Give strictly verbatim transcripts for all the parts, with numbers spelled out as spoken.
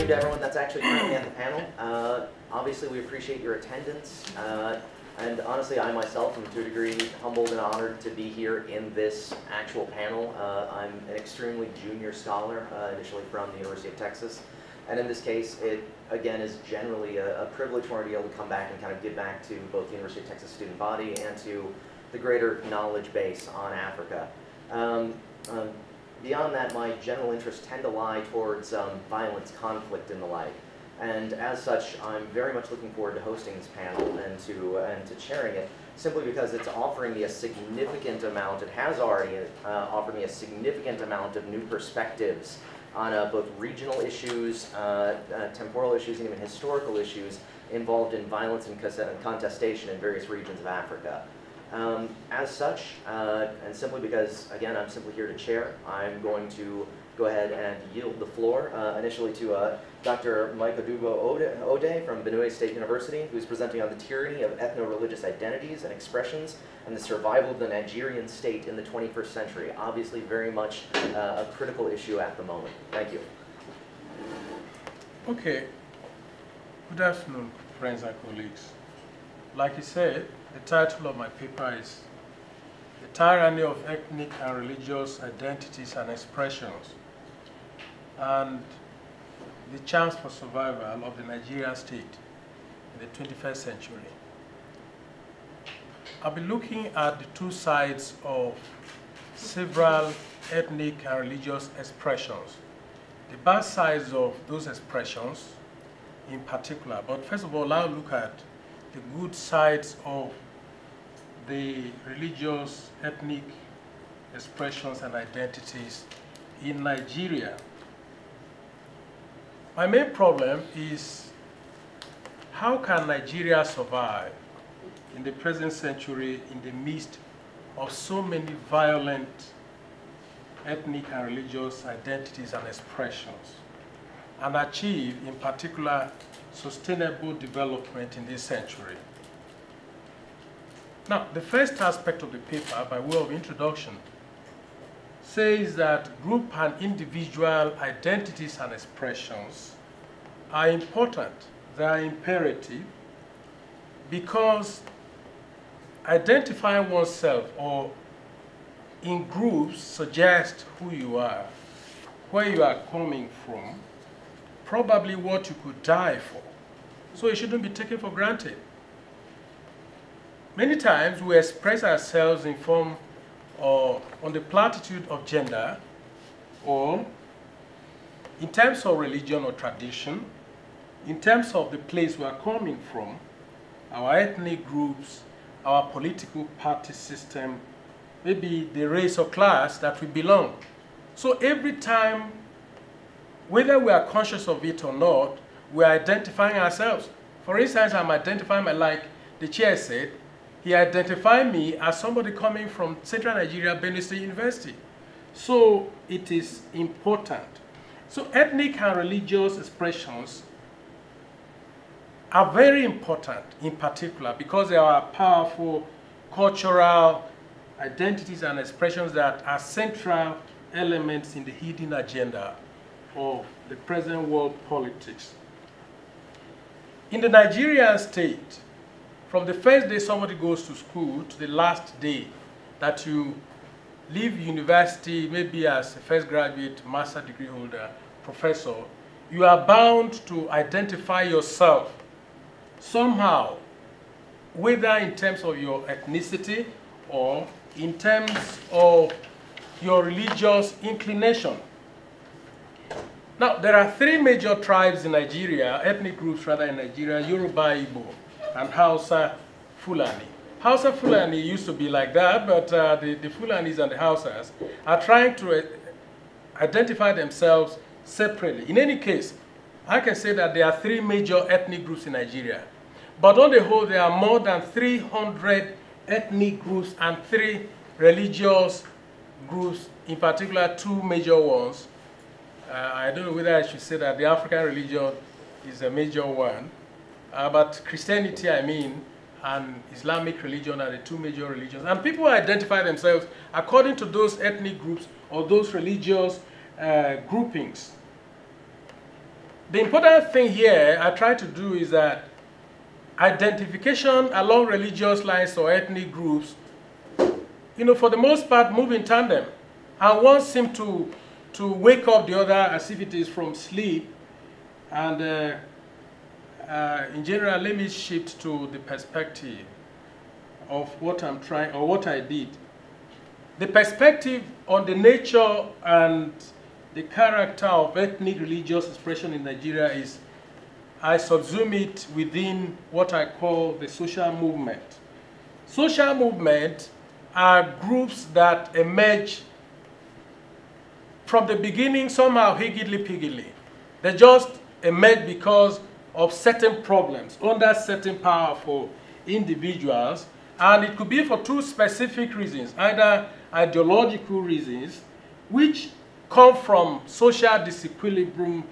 To everyone that's actually currently at the panel. Uh, obviously, we appreciate your attendance. Uh, and honestly, I myself am to a degree humbled and honored to be here in this actual panel. Uh, I'm an extremely junior scholar, uh, initially from the University of Texas. And in this case, it again is generally a, a privilege for me to be able to come back and kind of give back to both the University of Texas student body and to the greater knowledge base on Africa. Um, um, Beyond that, my general interests tend to lie towards um, violence, conflict, and the like. And as such, I'm very much looking forward to hosting this panel and to, uh, and to chairing it, simply because it's offering me a significant amount, it has already uh, offered me a significant amount of new perspectives on uh, both regional issues, uh, uh, temporal issues, and even historical issues involved in violence and contestation in various regions of Africa. Um, as such, uh, and simply because, again, I'm simply here to chair, I'm going to go ahead and yield the floor uh, initially to uh, Doctor Mike Odugbo Odey from Benue State University, who's presenting on the tyranny of ethno-religious identities and expressions and the survival of the Nigerian state in the twenty-first century. Obviously, very much uh, a critical issue at the moment. Thank you. Okay. Good afternoon, friends and colleagues. Like you said, the title of my paper is The Tyranny of Ethnic and Religious Identities and Expressions and the Chance for Survival of the Nigerian State in the twenty-first Century. I'll be looking at the two sides of several ethnic and religious expressions, the bad sides of those expressions in particular. But first of all, I'll look at the good sides of the religious, ethnic expressions and identities in Nigeria. My main problem is how can Nigeria survive in the present century in the midst of so many violent ethnic and religious identities and expressions and achieve in particular sustainable development in this century. Now, the first aspect of the paper, by way of introduction, says that group and individual identities and expressions are important, they are imperative, because identifying oneself or in groups suggests who you are, where you are coming from, probably what you could die for. So it shouldn't be taken for granted. Many times we express ourselves in form or on the platitude of gender or in terms of religion or tradition, in terms of the place we are coming from, our ethnic groups, our political party system, maybe the race or class that we belong. So every time, whether we are conscious of it or not, we are identifying ourselves. For instance, I'm identifying my, like the chair said, he identified me as somebody coming from Central Nigeria, Benue State University. So it is important. So ethnic and religious expressions are very important in particular because they are powerful cultural identities and expressions that are central elements in the hidden agenda of the present world politics. In the Nigerian state, from the first day somebody goes to school to the last day that you leave university, maybe as a first graduate, master degree holder, professor, you are bound to identify yourself somehow, whether in terms of your ethnicity or in terms of your religious inclination. Now, there are three major tribes in Nigeria, ethnic groups rather in Nigeria, Yoruba, Igbo, and Hausa, Fulani. Hausa, Fulani used to be like that, but uh, the, the Fulanis and the Hausas are trying to uh, identify themselves separately. In any case, I can say that there are three major ethnic groups in Nigeria. But on the whole, there are more than three hundred ethnic groups and three religious groups, in particular two major ones. Uh, I don't know whether I should say that the African religion is a major one, Uh, but Christianity, I mean, and Islamic religion are the two major religions. And people identify themselves according to those ethnic groups or those religious uh, groupings. The important thing here I try to do is that identification along religious lines or ethnic groups, you know, for the most part, move in tandem. And one seems to, to wake up the other as if it is from sleep. And uh, Uh, in general, let me shift to the perspective of what I'm trying, or what I did. The perspective on the nature and the character of ethnic religious expression in Nigeria is, I subsume it within what I call the social movement. Social movement are groups that emerge from the beginning somehow higgledy-piggledy. They just emerge because of certain problems under certain powerful individuals, and it could be for two specific reasons, either ideological reasons, which come from social disequilibrium,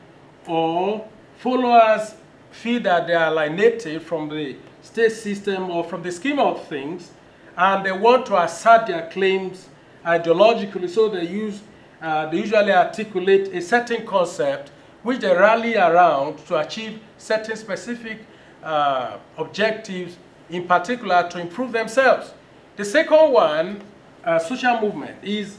or followers feel that they are alienated from the state system or from the scheme of things, and they want to assert their claims ideologically, so they use, uh, they usually articulate a certain concept which they rally around to achieve certain specific uh, objectives, in particular to improve themselves. The second one, uh, social movement, is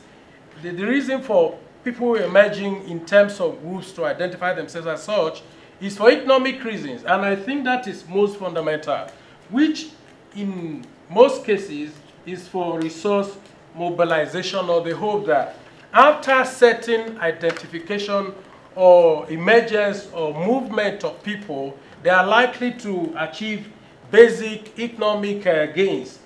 the, the reason for people emerging in terms of groups to identify themselves as such is for economic reasons. And I think that is most fundamental, which in most cases is for resource mobilization, or the hope that after certain identification or emergence or movement of people, they are likely to achieve basic economic uh, gains.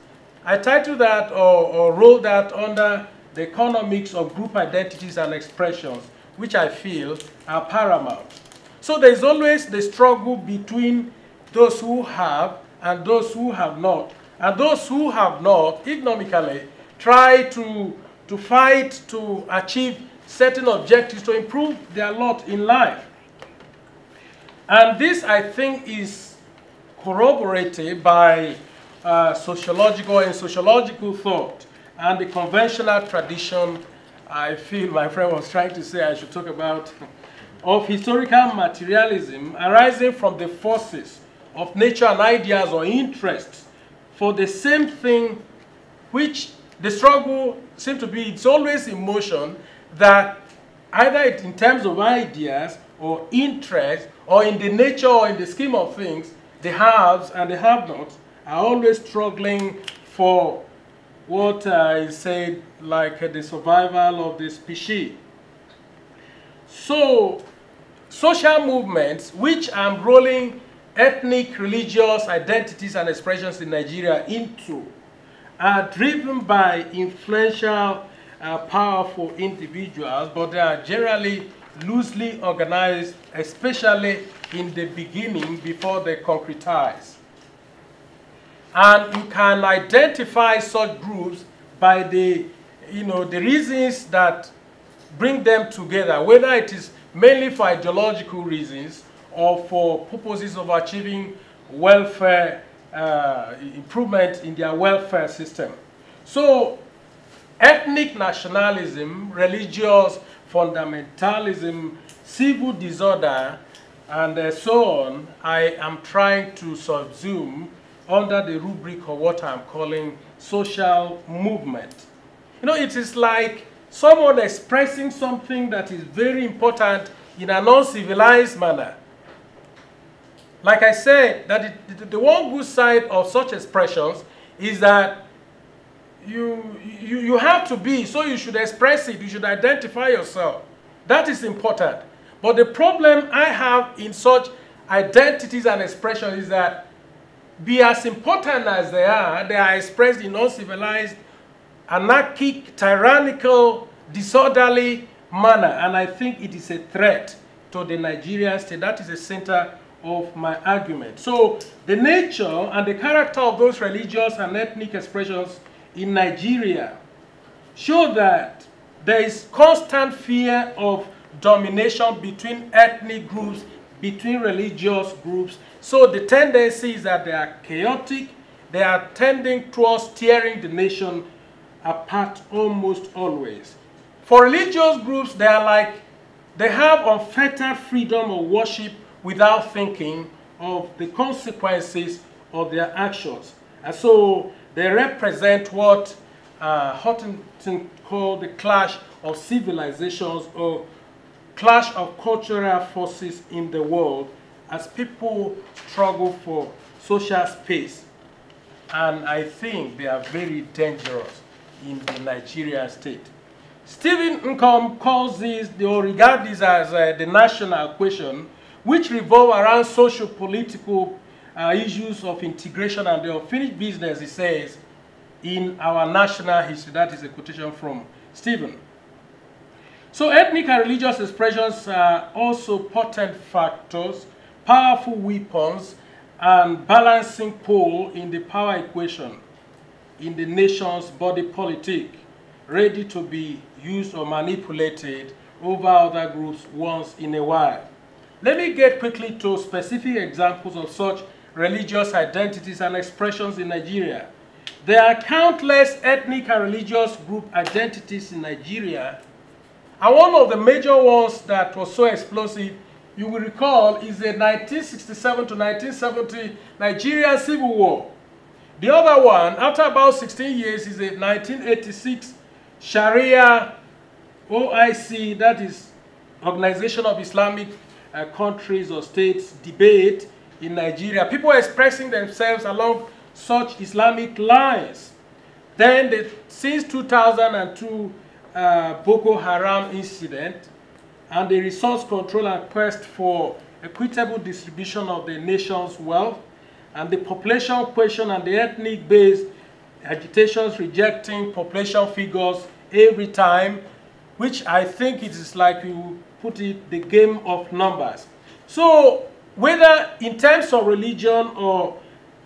I title that, or, or roll that under the economics of group identities and expressions, which I feel are paramount. So there's always the struggle between those who have and those who have not. And those who have not, economically, try to, to fight to achieve certain objectives to improve their lot in life. And this, I think, is corroborated by uh, sociological and sociological thought and the conventional tradition, I feel my friend was trying to say I should talk about, of historical materialism arising from the forces of nature and ideas or interests for the same thing, which the struggle seems to be, it's always in motion, that either in terms of ideas or interests or in the nature or in the scheme of things, the haves and the have-nots are always struggling for what I said, like uh, the survival of the species. So social movements, which I'm rolling ethnic, religious identities and expressions in Nigeria into, are driven by influential Uh, powerful individuals, but they are generally loosely organized, especially in the beginning before they concretize. And you can identify such groups by the, you know, the reasons that bring them together, whether it is mainly for ideological reasons or for purposes of achieving welfare, uh, improvement in their welfare system. So ethnic nationalism, religious fundamentalism, civil disorder, and uh, so on, I am trying to subsume under the rubric of what I'm calling social movement. You know, it is like someone expressing something that is very important in a non-civilized manner. Like I said, that it, the one good side of such expressions is that You, you, you have to be, so you should express it, you should identify yourself. That is important. But the problem I have in such identities and expressions is that, be as important as they are, they are expressed in uncivilized, anarchic, tyrannical, disorderly manner. And I think it is a threat to the Nigerian state. That is the center of my argument. So the nature and the character of those religious and ethnic expressions in Nigeria show that there is constant fear of domination between ethnic groups, between religious groups, So the tendency is that they are chaotic, they are tending towards tearing the nation apart almost always. For religious groups, they are like, they have unfettered freedom of worship without thinking of the consequences of their actions. And so they represent what uh, Huntington called the clash of civilizations or clash of cultural forces in the world as people struggle for social space. And I think they are very dangerous in the Nigerian state. Stephen Nkom calls these, or regards these as uh, the national question, which revolve around social, political uh, issues of integration and the unfinished business, he says, in our national history. That is a quotation from Stephen. So ethnic and religious expressions are also potent factors, powerful weapons, and balancing pole in the power equation in the nation's body politic, ready to be used or manipulated over other groups once in a while. Let me get quickly to specific examples of such religious identities and expressions in Nigeria. There are countless ethnic and religious group identities in Nigeria, and one of the major ones that was so explosive, you will recall, is the nineteen sixty-seven to nineteen seventy Nigerian Civil War. The other one, after about sixteen years, is the nineteen eighty-six Sharia O I C, that is Organization of Islamic uh, Countries or States, debate in Nigeria. People expressing themselves along such Islamic lines. Then the, since two thousand two uh, Boko Haram incident, and the resource control and quest for equitable distribution of the nation's wealth, and the population question and the ethnic-based agitations rejecting population figures every time, which I think it is like you put it, the game of numbers. So whether in terms of religion or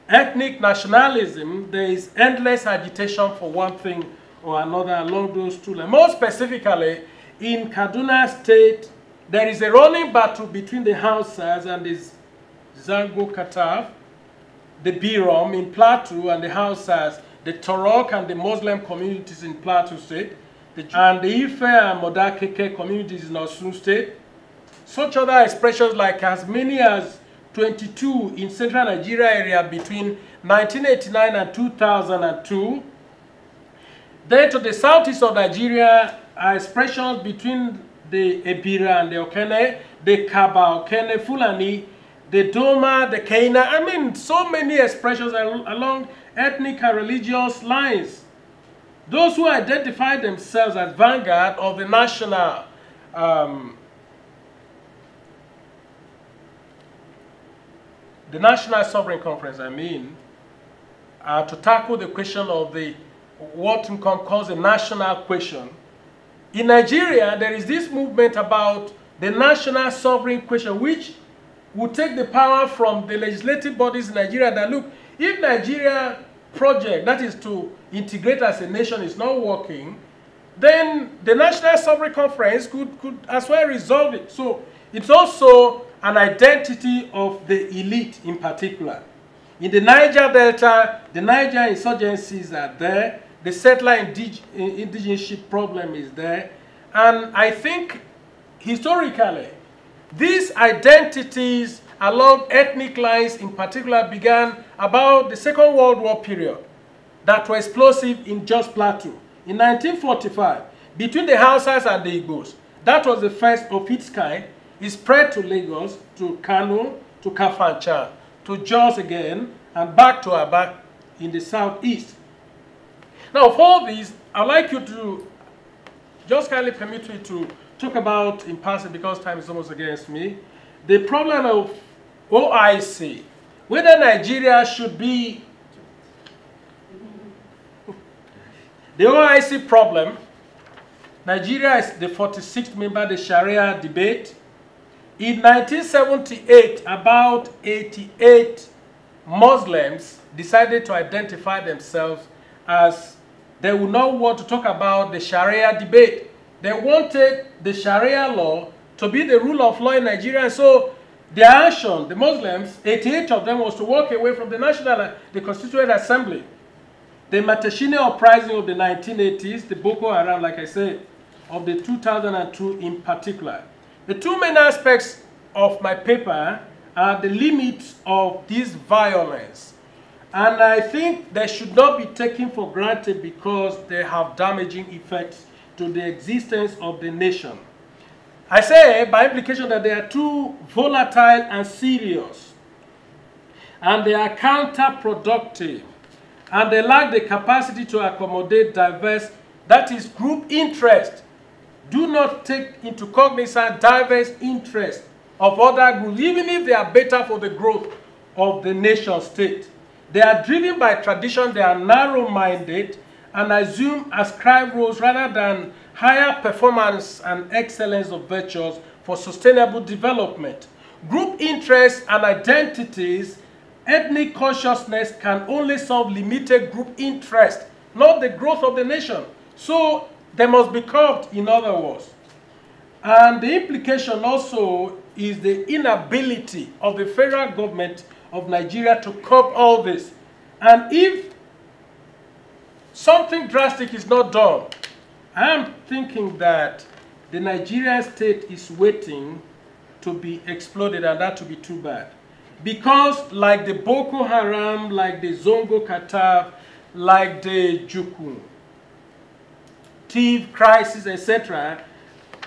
ethnic nationalism, there is endless agitation for one thing or another along those two lines. More specifically, in Kaduna State, there is a running battle between the Hausas and the Zangon Kataf, the Birom in Plateau, and the Hausas, the Torok and the Muslim communities in Plateau State, the and the Ife and Modakeke communities in Osun State. Such other expressions like as many as twenty-two in central Nigeria area between nineteen eighty-nine and two thousand two. Then to the southeast of Nigeria, are expressions between the Ebira and the Okene, the Kaba, Okene, Fulani, the Doma, the Kaina. I mean, so many expressions along ethnic and religious lines. Those who identify themselves as vanguard of the national um, the National Sovereign Conference, I mean, uh, to tackle the question of the what Nkom calls the national question. In Nigeria, there is this movement about the national sovereign question, which will take the power from the legislative bodies in Nigeria that, look, if Nigeria project, that is to integrate as a nation, is not working, then the National Sovereign Conference could, could as well resolve it. So it's also an identity of the elite in particular. In the Niger Delta, the Niger insurgencies are there. The settler indig indigenship problem is there. And I think historically, these identities along ethnic lines in particular began about the Second World War period that were explosive in just Plateau. In nineteen forty-five, between the Hausas and the Igbos, that was the first of its kind. It spread to Lagos, to Kano, to Kafanchan, to Jos again, and back to Aba in the southeast. Now, of all these, I'd like you to just kindly permit me to talk about, in passing, because time is almost against me, the problem of O I C, whether Nigeria should be the O I C problem. Nigeria is the forty-sixth member of the Sharia debate. In nineteen seventy-eight, about eighty-eight Muslims decided to identify themselves as they would not want to talk about the Sharia debate. They wanted the Sharia law to be the rule of law in Nigeria. So their action, the Muslims, eighty-eight of them, was to walk away from the National, the Constituent Assembly. The Matashine uprising of the nineteen eighties, the Boko Haram, like I said, of the two thousand two in particular. The two main aspects of my paper are the limits of this violence. And I think they should not be taken for granted because they have damaging effects to the existence of the nation. I say by implication that they are too volatile and serious, and they are counterproductive, and they lack the capacity to accommodate diverse, that is, group interest. Do not take into cognizance diverse interests of other groups, even if they are better for the growth of the nation state. They are driven by tradition, they are narrow-minded, and assume ascribed roles rather than higher performance and excellence of virtues for sustainable development. Group interests and identities, ethnic consciousness can only serve limited group interest, not the growth of the nation. So they must be curbed, in other words. And the implication also is the inability of the federal government of Nigeria to curb all this. And if something drastic is not done, I am thinking that the Nigerian state is waiting to be exploded, and that would be too bad. Because like the Boko Haram, like the Zangon Kataf, like the Juku, Thief crisis, et cetera,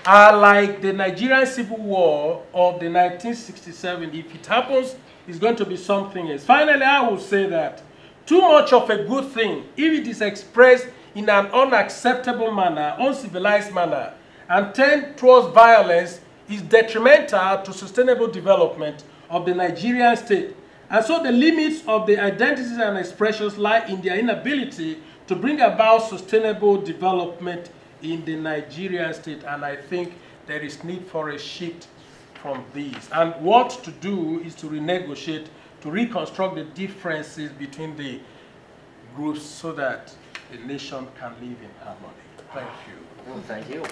are like the Nigerian Civil War of the nineteen sixty-seven. If it happens, it's going to be something else. Finally, I will say that too much of a good thing, if it is expressed in an unacceptable manner, uncivilized manner, and tend towards violence, is detrimental to sustainable development of the Nigerian state. And so the limits of the identities and expressions lie in their inability to bring about sustainable development in the Nigerian state. And I think there is need for a shift from these. And what to do is to renegotiate, to reconstruct the differences between the groups so that the nation can live in harmony. Thank you. Well, thank you.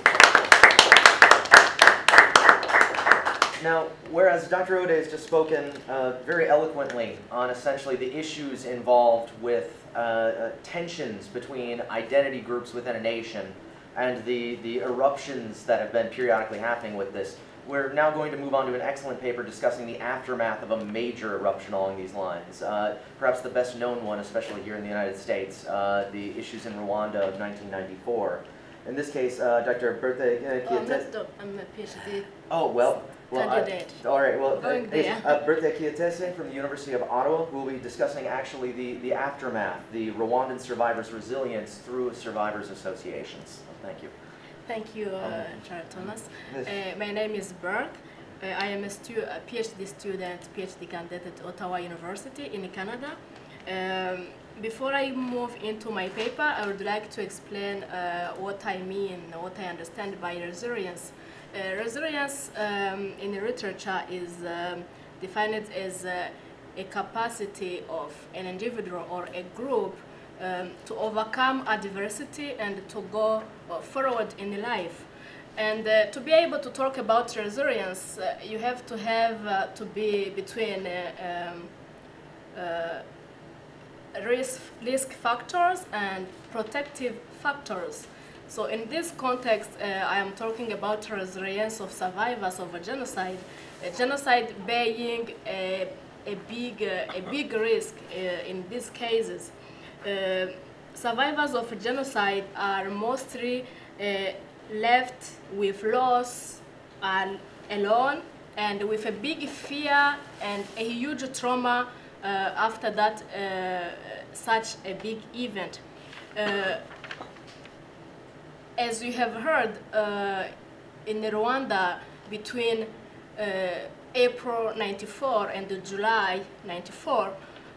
Now, whereas Doctor Odey has just spoken uh, very eloquently on essentially the issues involved with uh, uh, tensions between identity groups within a nation and the, the eruptions that have been periodically happening with this, we're now going to move on to an excellent paper discussing the aftermath of a major eruption along these lines. Uh, perhaps the best known one, especially here in the United States, uh, the issues in Rwanda of nineteen ninety-four. In this case, uh, Doctor Berthe Kayitesi. Oh, I'm not done. I'm a PhD. Oh, well. well I, all right, well, going uh, uh, Berthe Kayitesi from the University of Ottawa, who will be discussing actually the, the aftermath, the Rwandan survivors' resilience through survivors' associations. Thank you. Thank you, uh, Charles Thomas. Yes. Uh, my name is Berthe. Uh, I am a, stu a PhD student, PhD candidate at Ottawa University in Canada. Um, before I move into my paper, I would like to explain uh, what I mean, what I understand by resilience. Uh, resilience um, in the literature is um, defined as uh, a capacity of an individual or a group Um, to overcome adversity and to go forward in life. And uh, to be able to talk about resilience, uh, you have to have uh, to be between uh, um, uh, risk, risk factors and protective factors. So in this context, uh, I am talking about resilience of survivors of a genocide, a genocide being a, a, big, uh, a big risk uh, in these cases. Uh, survivors of genocide are mostly uh, left with loss and alone and with a big fear and a huge trauma uh, after that uh, such a big event. Uh, as you have heard, uh, in Rwanda between uh, April ninety-four and July ninety-four,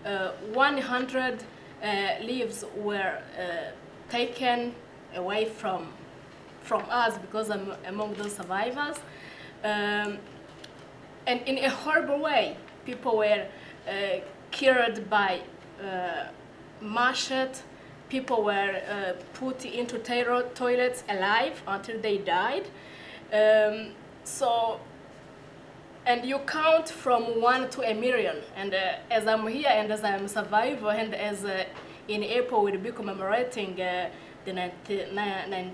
uh, one hundred Uh, lives were uh, taken away from from us because I'm among those survivors, um, and in a horrible way, people were uh, killed by uh, machete. People were uh, put into toilets alive until they died. Um, so uh, and you count from one to a million. And uh, as I'm here and as I'm a survivor, and as uh, in April we'll be commemorating uh, the nineteen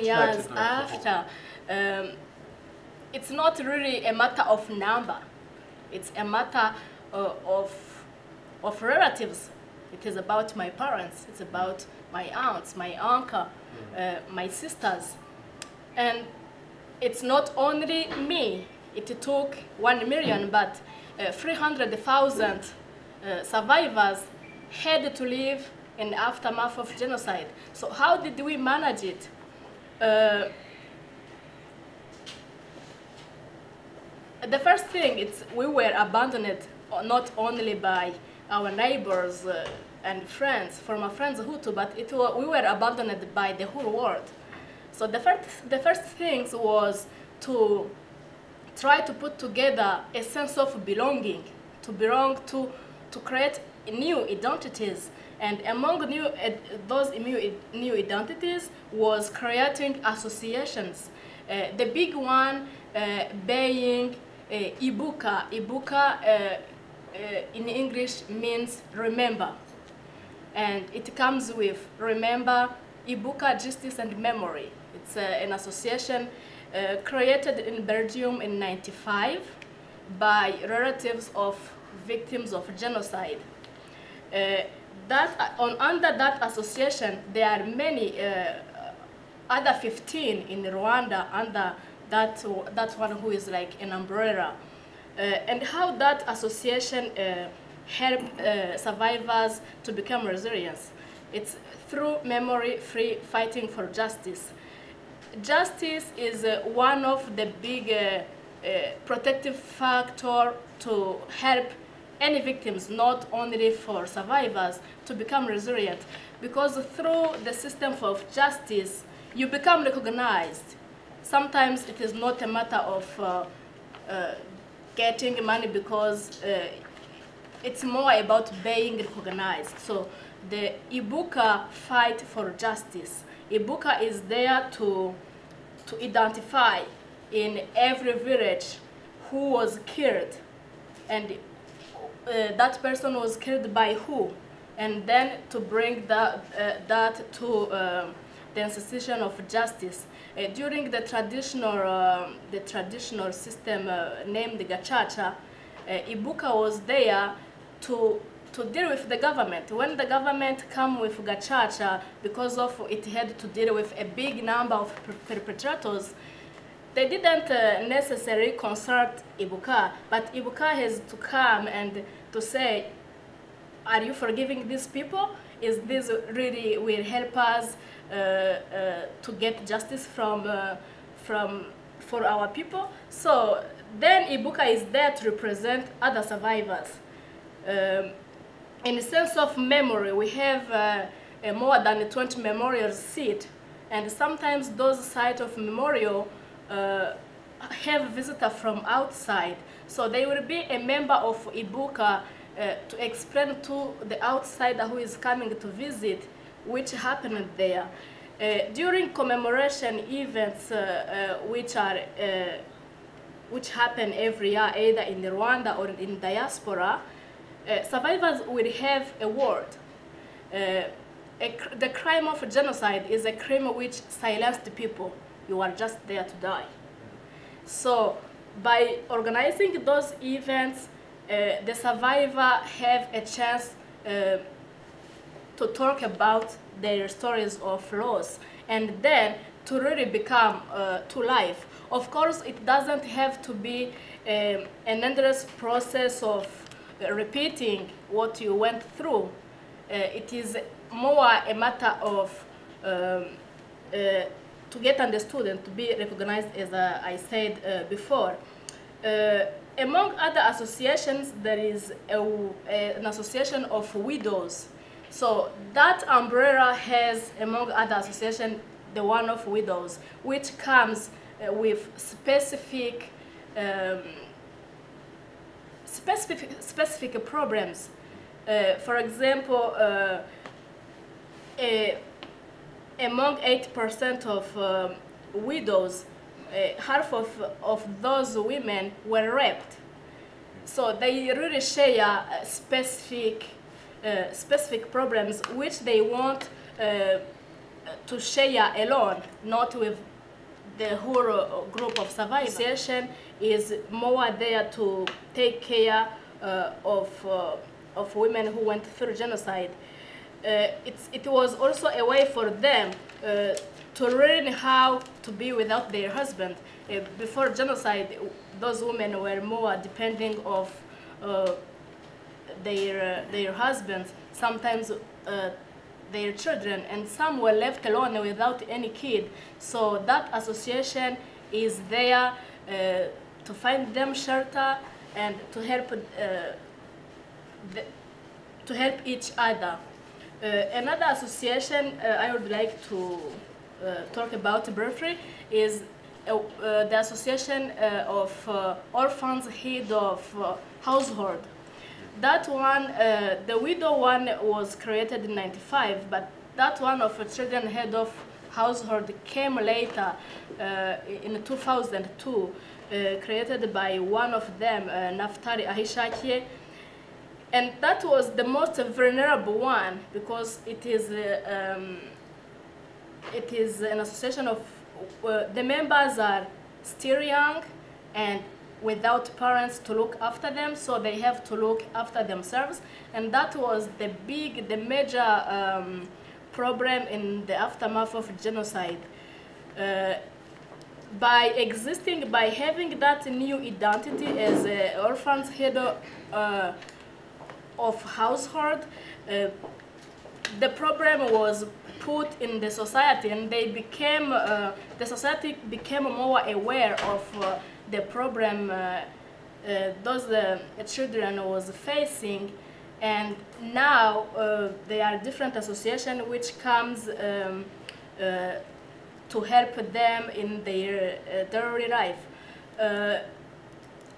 years after, um, it's not really a matter of number. It's a matter uh, of, of relatives. It is about my parents. It's about my aunts, my uncle, uh, my sisters. And it's not only me. It took one million, but uh, three hundred thousand uh, survivors had to live in the aftermath of genocide. So how did we manage it? Uh, The first thing is we were abandoned not only by our neighbors uh, and friends, former friends Hutu, but it were, we were abandoned by the whole world. So the first, the first thing was to try to put together a sense of belonging, to belong to, to create new identities. And among new, uh, those new, new identities was creating associations. Uh, the big one uh, being Uh, Ibuka. Ibuka uh, uh, in English means remember, and it comes with remember, Ibuka, justice and memory. It's uh, an association uh, created in Belgium in ninety-five by relatives of victims of genocide. Uh, that, on, under that association, there are many, uh, other fifteen in Rwanda under That, that one who is like an umbrella. Uh, and how that association uh, helped uh, survivors to become resilient. It's through memory-free fighting for justice. Justice is uh, one of the big uh, uh, protective factor to help any victims, not only for survivors, to become resilient. Because through the system of justice, you become recognized. Sometimes it is not a matter of uh, uh, getting money, because uh, it's more about being recognized. So the Ibuka fight for justice. Ibuka is there to, to identify in every village who was killed, and uh, that person was killed by who, and then to bring that, uh, that to uh, the institution of justice. Uh, during the traditional, uh, the traditional system uh, named Gacaca, uh, Ibuka was there to, to deal with the government. When the government came with Gacaca, because of it had to deal with a big number of perpetrators, they didn't uh, necessarily consult Ibuka, but Ibuka has to come and to say, are you forgiving these people? Is this really will help us Uh, uh, to get justice from, uh, from, for our people? So then Ibuka is there to represent other survivors. Um, in the sense of memory, we have uh, a more than twenty memorial sites, and sometimes those sites of memorial uh, have visitors from outside. So they will be a member of Ibuka uh, to explain to the outsider who is coming to visit which happened there. Uh, during commemoration events, uh, uh, which are uh, which happen every year, either in Rwanda or in diaspora, uh, survivors will have a word. Uh, a cr the crime of genocide is a crime which silenced people. You are just there to die. So by organizing those events, uh, the survivor have a chance uh, to talk about their stories of loss, and then to really become uh, to life. Of course, it doesn't have to be um, an endless process of uh, repeating what you went through. Uh, it is more a matter of um, uh, to get understood and to be recognized, as uh, I said uh, before. Uh, among other associations, there is a, a, an association of widows. So that umbrella has, among other associations, the one of widows, which comes uh, with specific, um, specific, specific problems. Uh, for example, uh, a, among eight percent of um, widows, uh, half of, of those women were raped. So they really share specific, uh, specific problems which they want uh, to share alone, not with the whole group of survivors. The association is more there to take care uh, of, uh, of women who went through genocide. Uh, it's, it was also a way for them uh, to learn how to be without their husband. Uh, before genocide, those women were more depending of uh, their, uh, their husbands, sometimes uh, their children, and some were left alone without any kid. So that association is there uh, to find them shelter and to help, uh, the, to help each other. Uh, another association uh, I would like to uh, talk about briefly is uh, uh, the association uh, of uh, orphans head of uh, household. That one, uh, the widow one was created in ninety-five, but that one of children head of household came later uh, in two thousand two, uh, created by one of them, uh, Naftari Ahishakie. And that was the most vulnerable one because it is, uh, um, it is an association of, uh, the members are still young and without parents to look after them, so they have to look after themselves. And that was the big, the major um, problem in the aftermath of genocide. Uh, by existing, by having that new identity as an orphan's head uh, of household, uh, the problem was put in the society, and they became uh, the society became more aware of uh, the problem uh, uh, those uh, children was facing, and now uh, there are different associations which comes um, uh, to help them in their uh, daily life. Uh,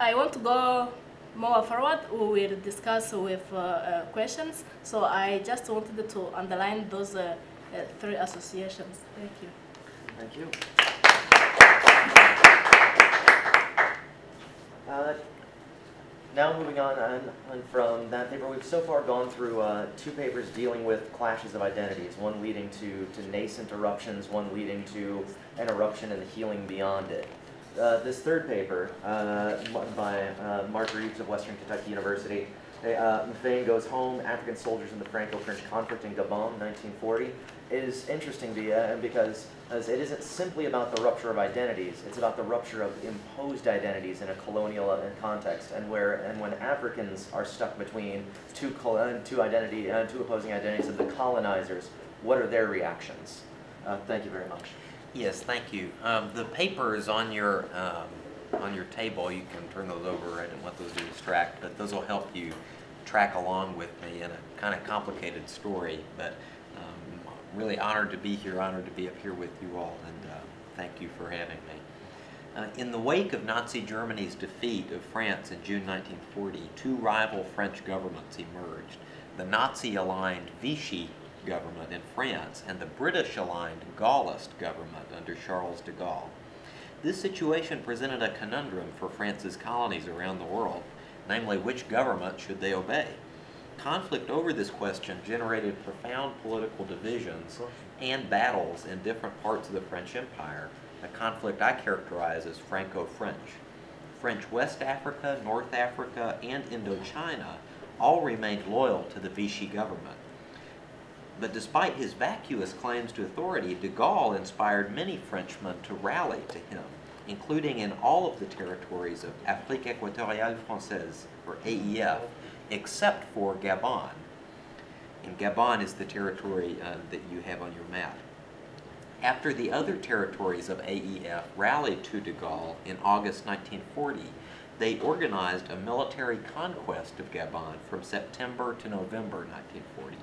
I want to go more forward, we will discuss with uh, uh, questions. So I just wanted to underline those uh, uh, three associations. Thank you. Thank you. Uh, now moving on, on, on from that paper, we've so far gone through uh, two papers dealing with clashes of identities, one leading to, to nascent eruptions, one leading to an eruption and the healing beyond it. Uh, this third paper uh, by uh, Mark Reeves of Western Kentucky University, they, uh, M'Fain goes home, African soldiers in the Franco-French conflict in Gabon, nineteen forty. It is interesting because as it isn't simply about the rupture of identities, it's about the rupture of imposed identities in a colonial context, and where and when Africans are stuck between two, two, identity, uh, two opposing identities of the colonizers, what are their reactions? Uh, thank you very much. Yes, thank you. Um, the paper is on your um, on your table. You can turn those over. I didn't want those to distract, but those will help you track along with me in a kind of complicated story. But um, really honored to be here, honored to be up here with you all, and uh, thank you for having me. Uh, in the wake of Nazi Germany's defeat of France in June nineteen forty, two rival French governments emerged: the Nazi-aligned Vichy government in France and the British-aligned Gaullist government under Charles de Gaulle. This situation presented a conundrum for France's colonies around the world, namely which government should they obey? Conflict over this question generated profound political divisions and battles in different parts of the French Empire, a conflict I characterize as Franco-French. French West Africa, North Africa, and Indochina all remained loyal to the Vichy government. But despite his vacuous claims to authority, de Gaulle inspired many Frenchmen to rally to him, including in all of the territories of Afrique Equatoriale Française, or A E F, except for Gabon. And Gabon is the territory uh, that you have on your map. After the other territories of A E F rallied to de Gaulle in August nineteen forty, they organized a military conquest of Gabon from September to November nineteen forty.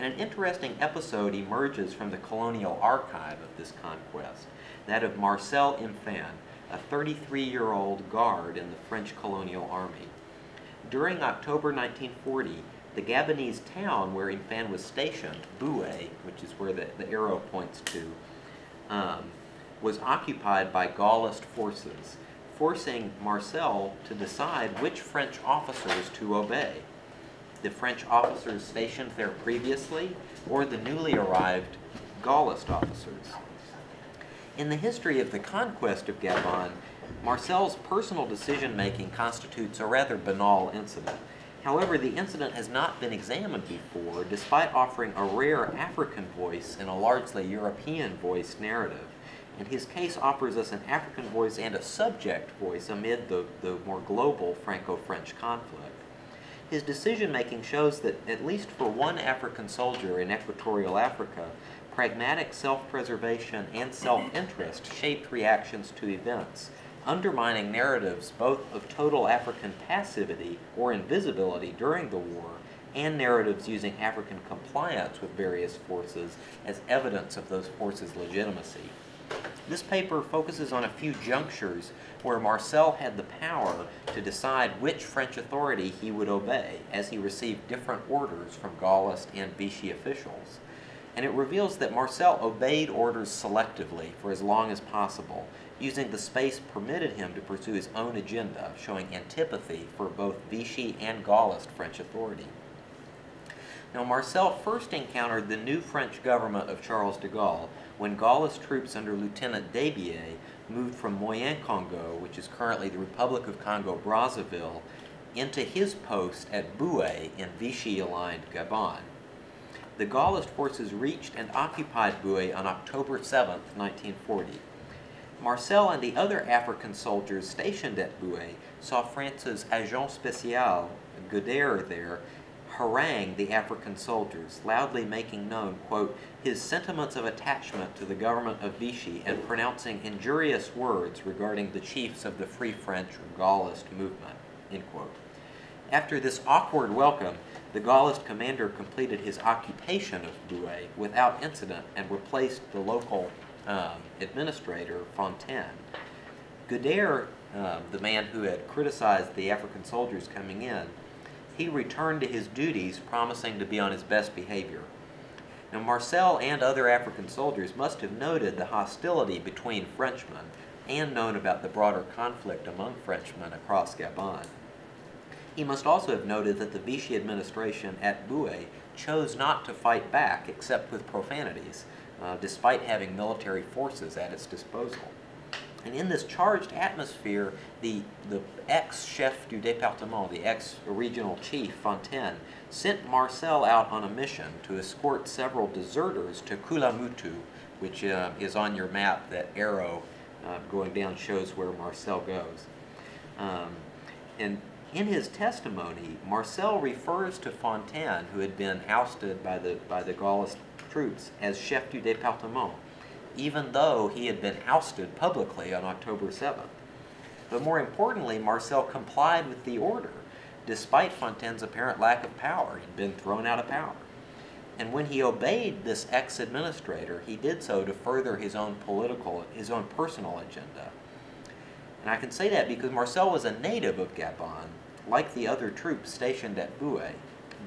And an interesting episode emerges from the colonial archive of this conquest, that of Marcel M'Fain, a thirty-three-year-old guard in the French colonial army. During October nineteen forty, the Gabonese town where M'Fain was stationed, Boué, which is where the, the arrow points to, um, was occupied by Gaullist forces, forcing Marcel to decide which French officers to obey, the French officers stationed there previously or the newly arrived Gaullist officers. In the history of the conquest of Gabon, Marcel's personal decision-making constitutes a rather banal incident. However, the incident has not been examined before, despite offering a rare African voice in a largely European voice narrative. And his case offers us an African voice and a subject voice amid the, the more global Franco-French conflict. His decision-making shows that, at least for one African soldier in Equatorial Africa, pragmatic self-preservation and self-interest shaped reactions to events, undermining narratives both of total African passivity or invisibility during the war and narratives using African compliance with various forces as evidence of those forces' legitimacy. This paper focuses on a few junctures where Marcel had the power to decide which French authority he would obey as he received different orders from Gaullist and Vichy officials. And it reveals that Marcel obeyed orders selectively for as long as possible, using the space permitted him to pursue his own agenda, showing antipathy for both Vichy and Gaullist French authority. Now, Marcel first encountered the new French government of Charles de Gaulle when Gaullist troops under Lieutenant Debier moved from Moyen-Congo, which is currently the Republic of Congo-Brazzaville, into his post at Boué in Vichy-aligned Gabon. The Gaullist forces reached and occupied Boué on October seventh, nineteen forty. Marcel and the other African soldiers stationed at Boué saw France's Agent Spécial, Gaudet there, harangue the African soldiers, loudly making known, quote, his sentiments of attachment to the government of Vichy and pronouncing injurious words regarding the chiefs of the Free French or Gaullist movement, end quote. After this awkward welcome, the Gaullist commander completed his occupation of Boué without incident and replaced the local um, administrator, Fontaine. Gaudet, um, the man who had criticized the African soldiers coming in, he returned to his duties, promising to be on his best behavior. Now, Marcel and other African soldiers must have noted the hostility between Frenchmen and known about the broader conflict among Frenchmen across Gabon. He must also have noted that the Vichy administration at Boué chose not to fight back except with profanities, uh, despite having military forces at its disposal. And in this charged atmosphere, the, the ex-chef du département, the ex-regional chief, Fontaine, sent Marcel out on a mission to escort several deserters to Koulamoutou, which uh, is on your map. That arrow uh, going down shows where Marcel goes. Um, and in his testimony, Marcel refers to Fontaine, who had been ousted by the, by the Gaullist troops, as chef du département, even though he had been ousted publicly on October seventh. But more importantly, Marcel complied with the order, despite Fontaine's apparent lack of power. He'd been thrown out of power. And when he obeyed this ex-administrator, he did so to further his own political, his own personal agenda. And I can say that because Marcel was a native of Gabon, like the other troops stationed at Boué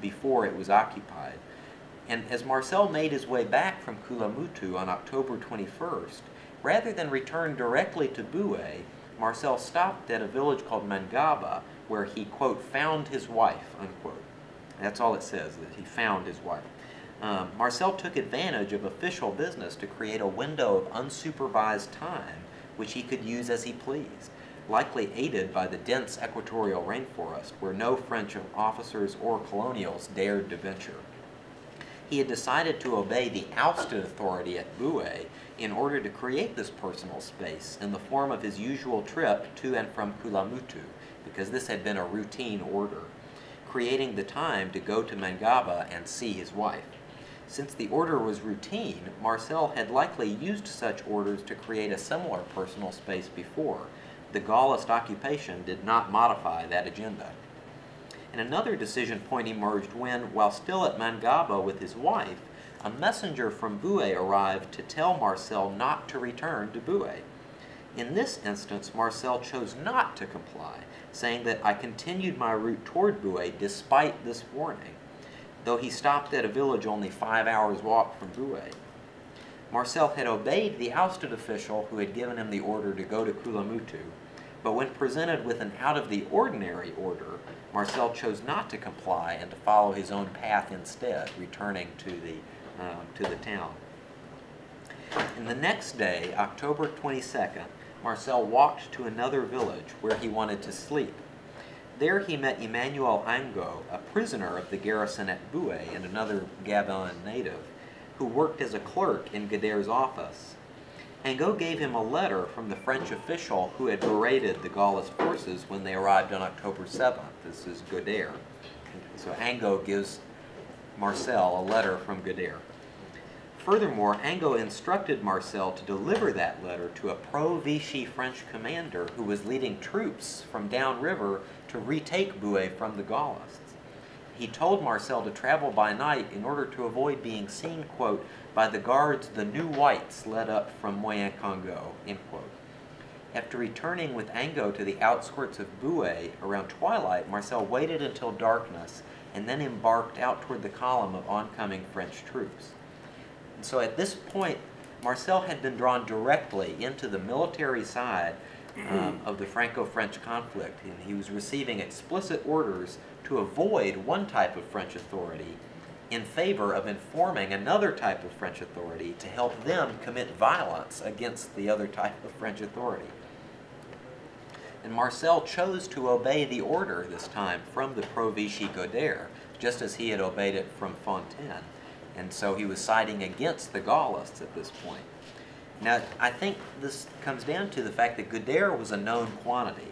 before it was occupied. And as Marcel made his way back from Koulamoutou on October twenty-first, rather than return directly to Boué, Marcel stopped at a village called Mangaba, where he, quote, found his wife, unquote. That's all it says, that he found his wife. Um, Marcel took advantage of official business to create a window of unsupervised time, which he could use as he pleased, likely aided by the dense equatorial rainforest, where no French officers or colonials dared to venture. He had decided to obey the ousted authority at Boué in order to create this personal space in the form of his usual trip to and from Koulamoutou, because this had been a routine order, creating the time to go to Mangaba and see his wife. Since the order was routine, Marcel had likely used such orders to create a similar personal space before. The Gaullist occupation did not modify that agenda. And another decision point emerged when, while still at Mangaba with his wife, a messenger from Boué arrived to tell Marcel not to return to Boué. In this instance, Marcel chose not to comply, saying that I continued my route toward Boué despite this warning, though he stopped at a village only five hours' walk from Boué. Marcel had obeyed the ousted official who had given him the order to go to Koulamoutou, but when presented with an out-of-the-ordinary order, Marcel chose not to comply and to follow his own path instead, returning to the, uh, to the town. And the next day, October twenty-second, Marcel walked to another village where he wanted to sleep. There he met Emmanuel Ango, a prisoner of the garrison at Boué and another Gabon native, who worked as a clerk in Gaudet's office. Ango gave him a letter from the French official who had berated the Gaullist forces when they arrived on October seventh. This is Gaudet. So Ango gives Marcel a letter from Gaudet. Furthermore, Ango instructed Marcel to deliver that letter to a pro-Vichy French commander who was leading troops from downriver to retake Boué from the Gaullists. He told Marcel to travel by night in order to avoid being seen, quote, by the guards the new whites led up from Moyen-Congo, end quote. After returning with Ango to the outskirts of Boué around twilight, Marcel waited until darkness and then embarked out toward the column of oncoming French troops. And so at this point, Marcel had been drawn directly into the military side um, of the Franco-French conflict, and he was receiving explicit orders to avoid one type of French authority in favor of informing another type of French authority to help them commit violence against the other type of French authority. And Marcel chose to obey the order this time from the pro-Vichy Gaudet, just as he had obeyed it from Fontaine. And so he was siding against the Gaullists at this point. Now, I think this comes down to the fact that Gaudet was a known quantity,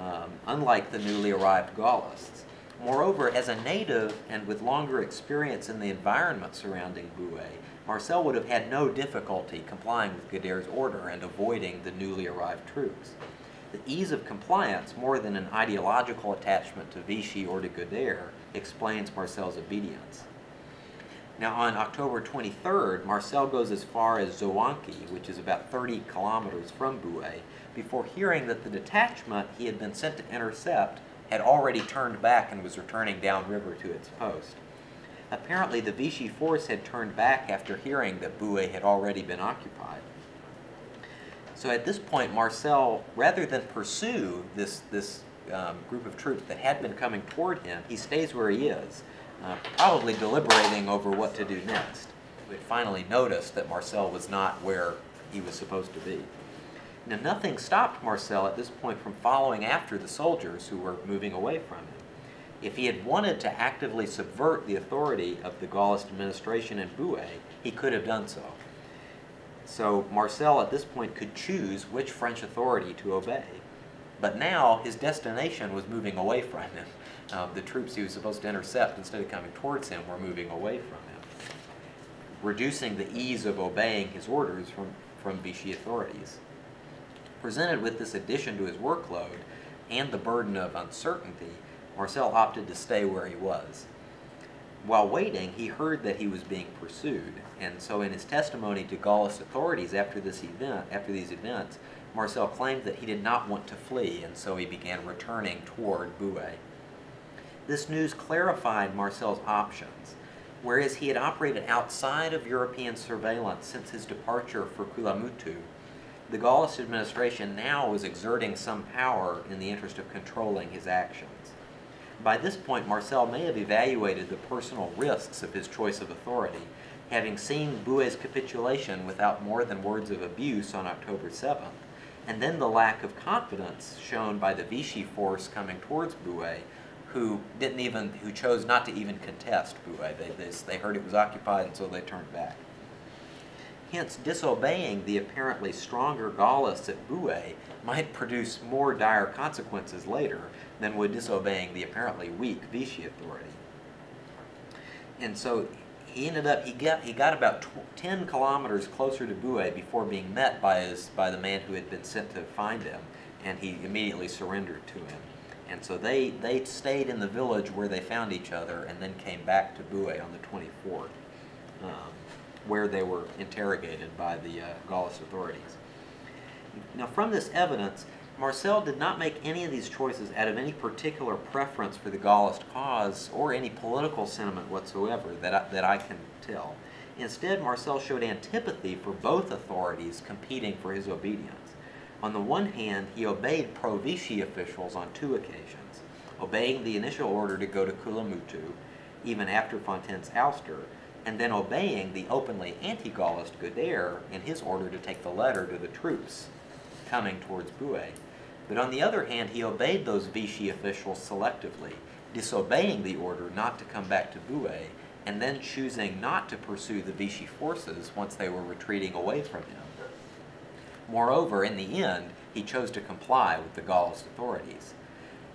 um, unlike the newly arrived Gaullists. Moreover, as a native and with longer experience in the environment surrounding Boué, Marcel would have had no difficulty complying with Gaudet's order and avoiding the newly arrived troops. The ease of compliance, more than an ideological attachment to Vichy or to Gaudet, explains Marcel's obedience. Now, on October twenty-third, Marcel goes as far as Zouanki, which is about thirty kilometers from Boué, before hearing that the detachment he had been sent to intercept had already turned back and was returning downriver to its post. Apparently, the Vichy force had turned back after hearing that Boué had already been occupied. So at this point, Marcel, rather than pursue this, this um, group of troops that had been coming toward him, he stays where he is, uh, probably deliberating over what to do next. We finally noticed that Marcel was not where he was supposed to be. Now, nothing stopped Marcel at this point from following after the soldiers who were moving away from him. If he had wanted to actively subvert the authority of the Gaullist administration in Boué, he could have done so. So Marcel at this point could choose which French authority to obey. But now his destination was moving away from him. Uh, the troops he was supposed to intercept, instead of coming towards him, were moving away from him, reducing the ease of obeying his orders from, from Vichy authorities. Presented with this addition to his workload and the burden of uncertainty, Marcel opted to stay where he was. While waiting, he heard that he was being pursued, and so in his testimony to Gaullist authorities after this event, after these events, Marcel claimed that he did not want to flee, and so he began returning toward Boué. This news clarified Marcel's options. Whereas he had operated outside of European surveillance since his departure for Koulamoutou, the Gaullist administration now was exerting some power in the interest of controlling his actions. By this point, Marcel may have evaluated the personal risks of his choice of authority, having seen Boué's capitulation without more than words of abuse on October seventh, and then the lack of confidence shown by the Vichy force coming towards Boué, who didn't even, who chose not to even contest Boué. They, they, they heard it was occupied, and so they turned back. Hence, disobeying the apparently stronger Gaullists at Boué might produce more dire consequences later than would disobeying the apparently weak Vichy authority. And so he ended up, he got, he got about ten kilometers closer to Boué before being met by, his, by the man who had been sent to find him, and he immediately surrendered to him. And so they, they stayed in the village where they found each other and then came back to Boué on the twenty-fourth. Um, where they were interrogated by the uh, Gaullist authorities. Now, from this evidence, Marcel did not make any of these choices out of any particular preference for the Gaullist cause or any political sentiment whatsoever that I, that I can tell. Instead, Marcel showed antipathy for both authorities competing for his obedience. On the one hand, he obeyed pro-Vichy officials on two occasions, obeying the initial order to go to Koulamoutou, even after Fontaine's ouster, and then obeying the openly anti-Gaullist Gaudet in his order to take the letter to the troops coming towards Boué. But on the other hand, he obeyed those Vichy officials selectively, disobeying the order not to come back to Boué, and then choosing not to pursue the Vichy forces once they were retreating away from him. Moreover, in the end, he chose to comply with the Gaullist authorities.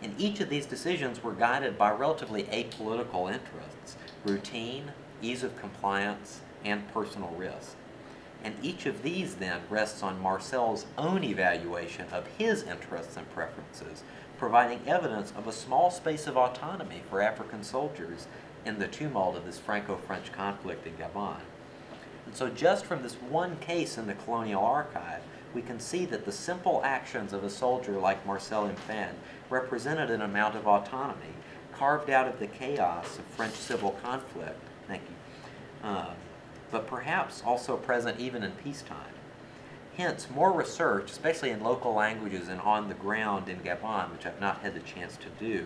And each of these decisions were guided by relatively apolitical interests, routine, ease of compliance, and personal risk. And each of these then rests on Marcel's own evaluation of his interests and preferences, providing evidence of a small space of autonomy for African soldiers in the tumult of this Franco-French conflict in Gabon. And so just from this one case in the colonial archive, we can see that the simple actions of a soldier like Marcel M'Fain represented an amount of autonomy carved out of the chaos of French civil conflict, thank you, uh, but perhaps also present even in peacetime. Hence, more research, especially in local languages and on the ground in Gabon, which I've not had the chance to do,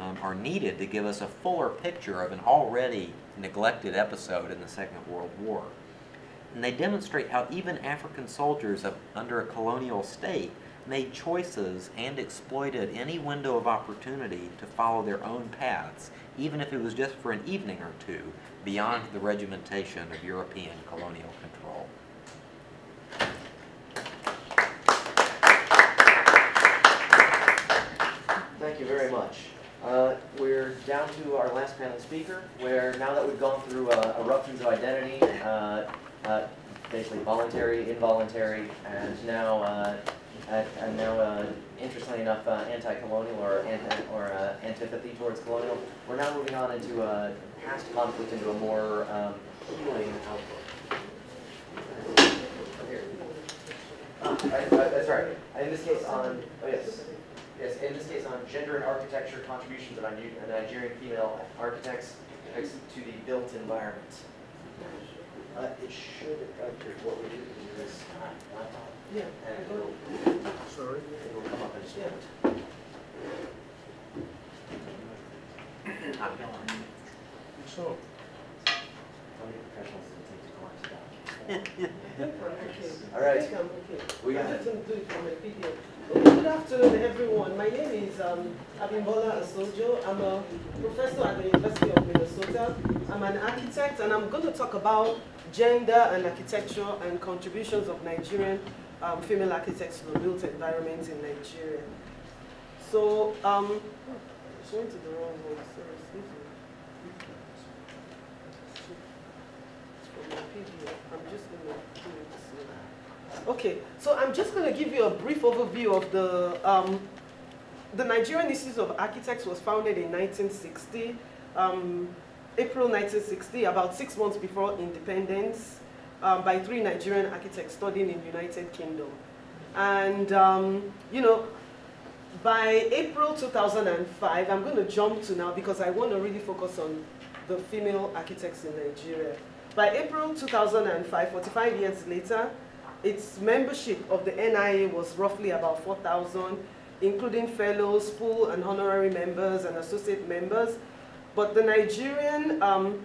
um, are needed to give us a fuller picture of an already neglected episode in the Second World War. And they demonstrate how even African soldiers of, under a colonial state made choices and exploited any window of opportunity to follow their own paths, even if it was just for an evening or two, beyond the regimentation of European colonial control. Thank you very much. Uh, we're down to our last panel speaker, where now that we've gone through uh, eruptions of identity, uh, Uh, basically voluntary, involuntary, and now, uh, and now, uh, interestingly enough, uh, anti-colonial or, anti or uh, antipathy towards colonial. We're now moving on into a past conflict, into a more um, healing outlook. Uh, I, I, that's right. In this case, on oh yes, yes. In this case, on gender and architecture contributions of Nigerian female architects to the built environment. Uh, it should have to what we do in this time. Yeah. And it will, sorry. It will come up and stand. I'm going. So. How many professionals does it take to go on to that? All right. We got it. Good afternoon, everyone. My name is um, Abimbola Asojo. I'm a professor at the University of Minnesota. I'm an architect, and I'm going to talk about gender and architecture and contributions of Nigerian um, female architects to the built environment in Nigeria. So, um, I went to the wrong one, sorry, excuse me. I'm just going to do it this way. Okay, so I'm just going to give you a brief overview of the, um, the Nigerian Institute of Architects was founded in nineteen sixty. Um, April nineteen sixty, about six months before independence, um, by three Nigerian architects studying in the United Kingdom. And, um, you know, by April two thousand five, I'm going to jump to now because I want to really focus on the female architects in Nigeria. By April two thousand five, forty-five years later, its membership of the N I A was roughly about four thousand, including fellows, full and honorary members, and associate members. But the Nigerian um,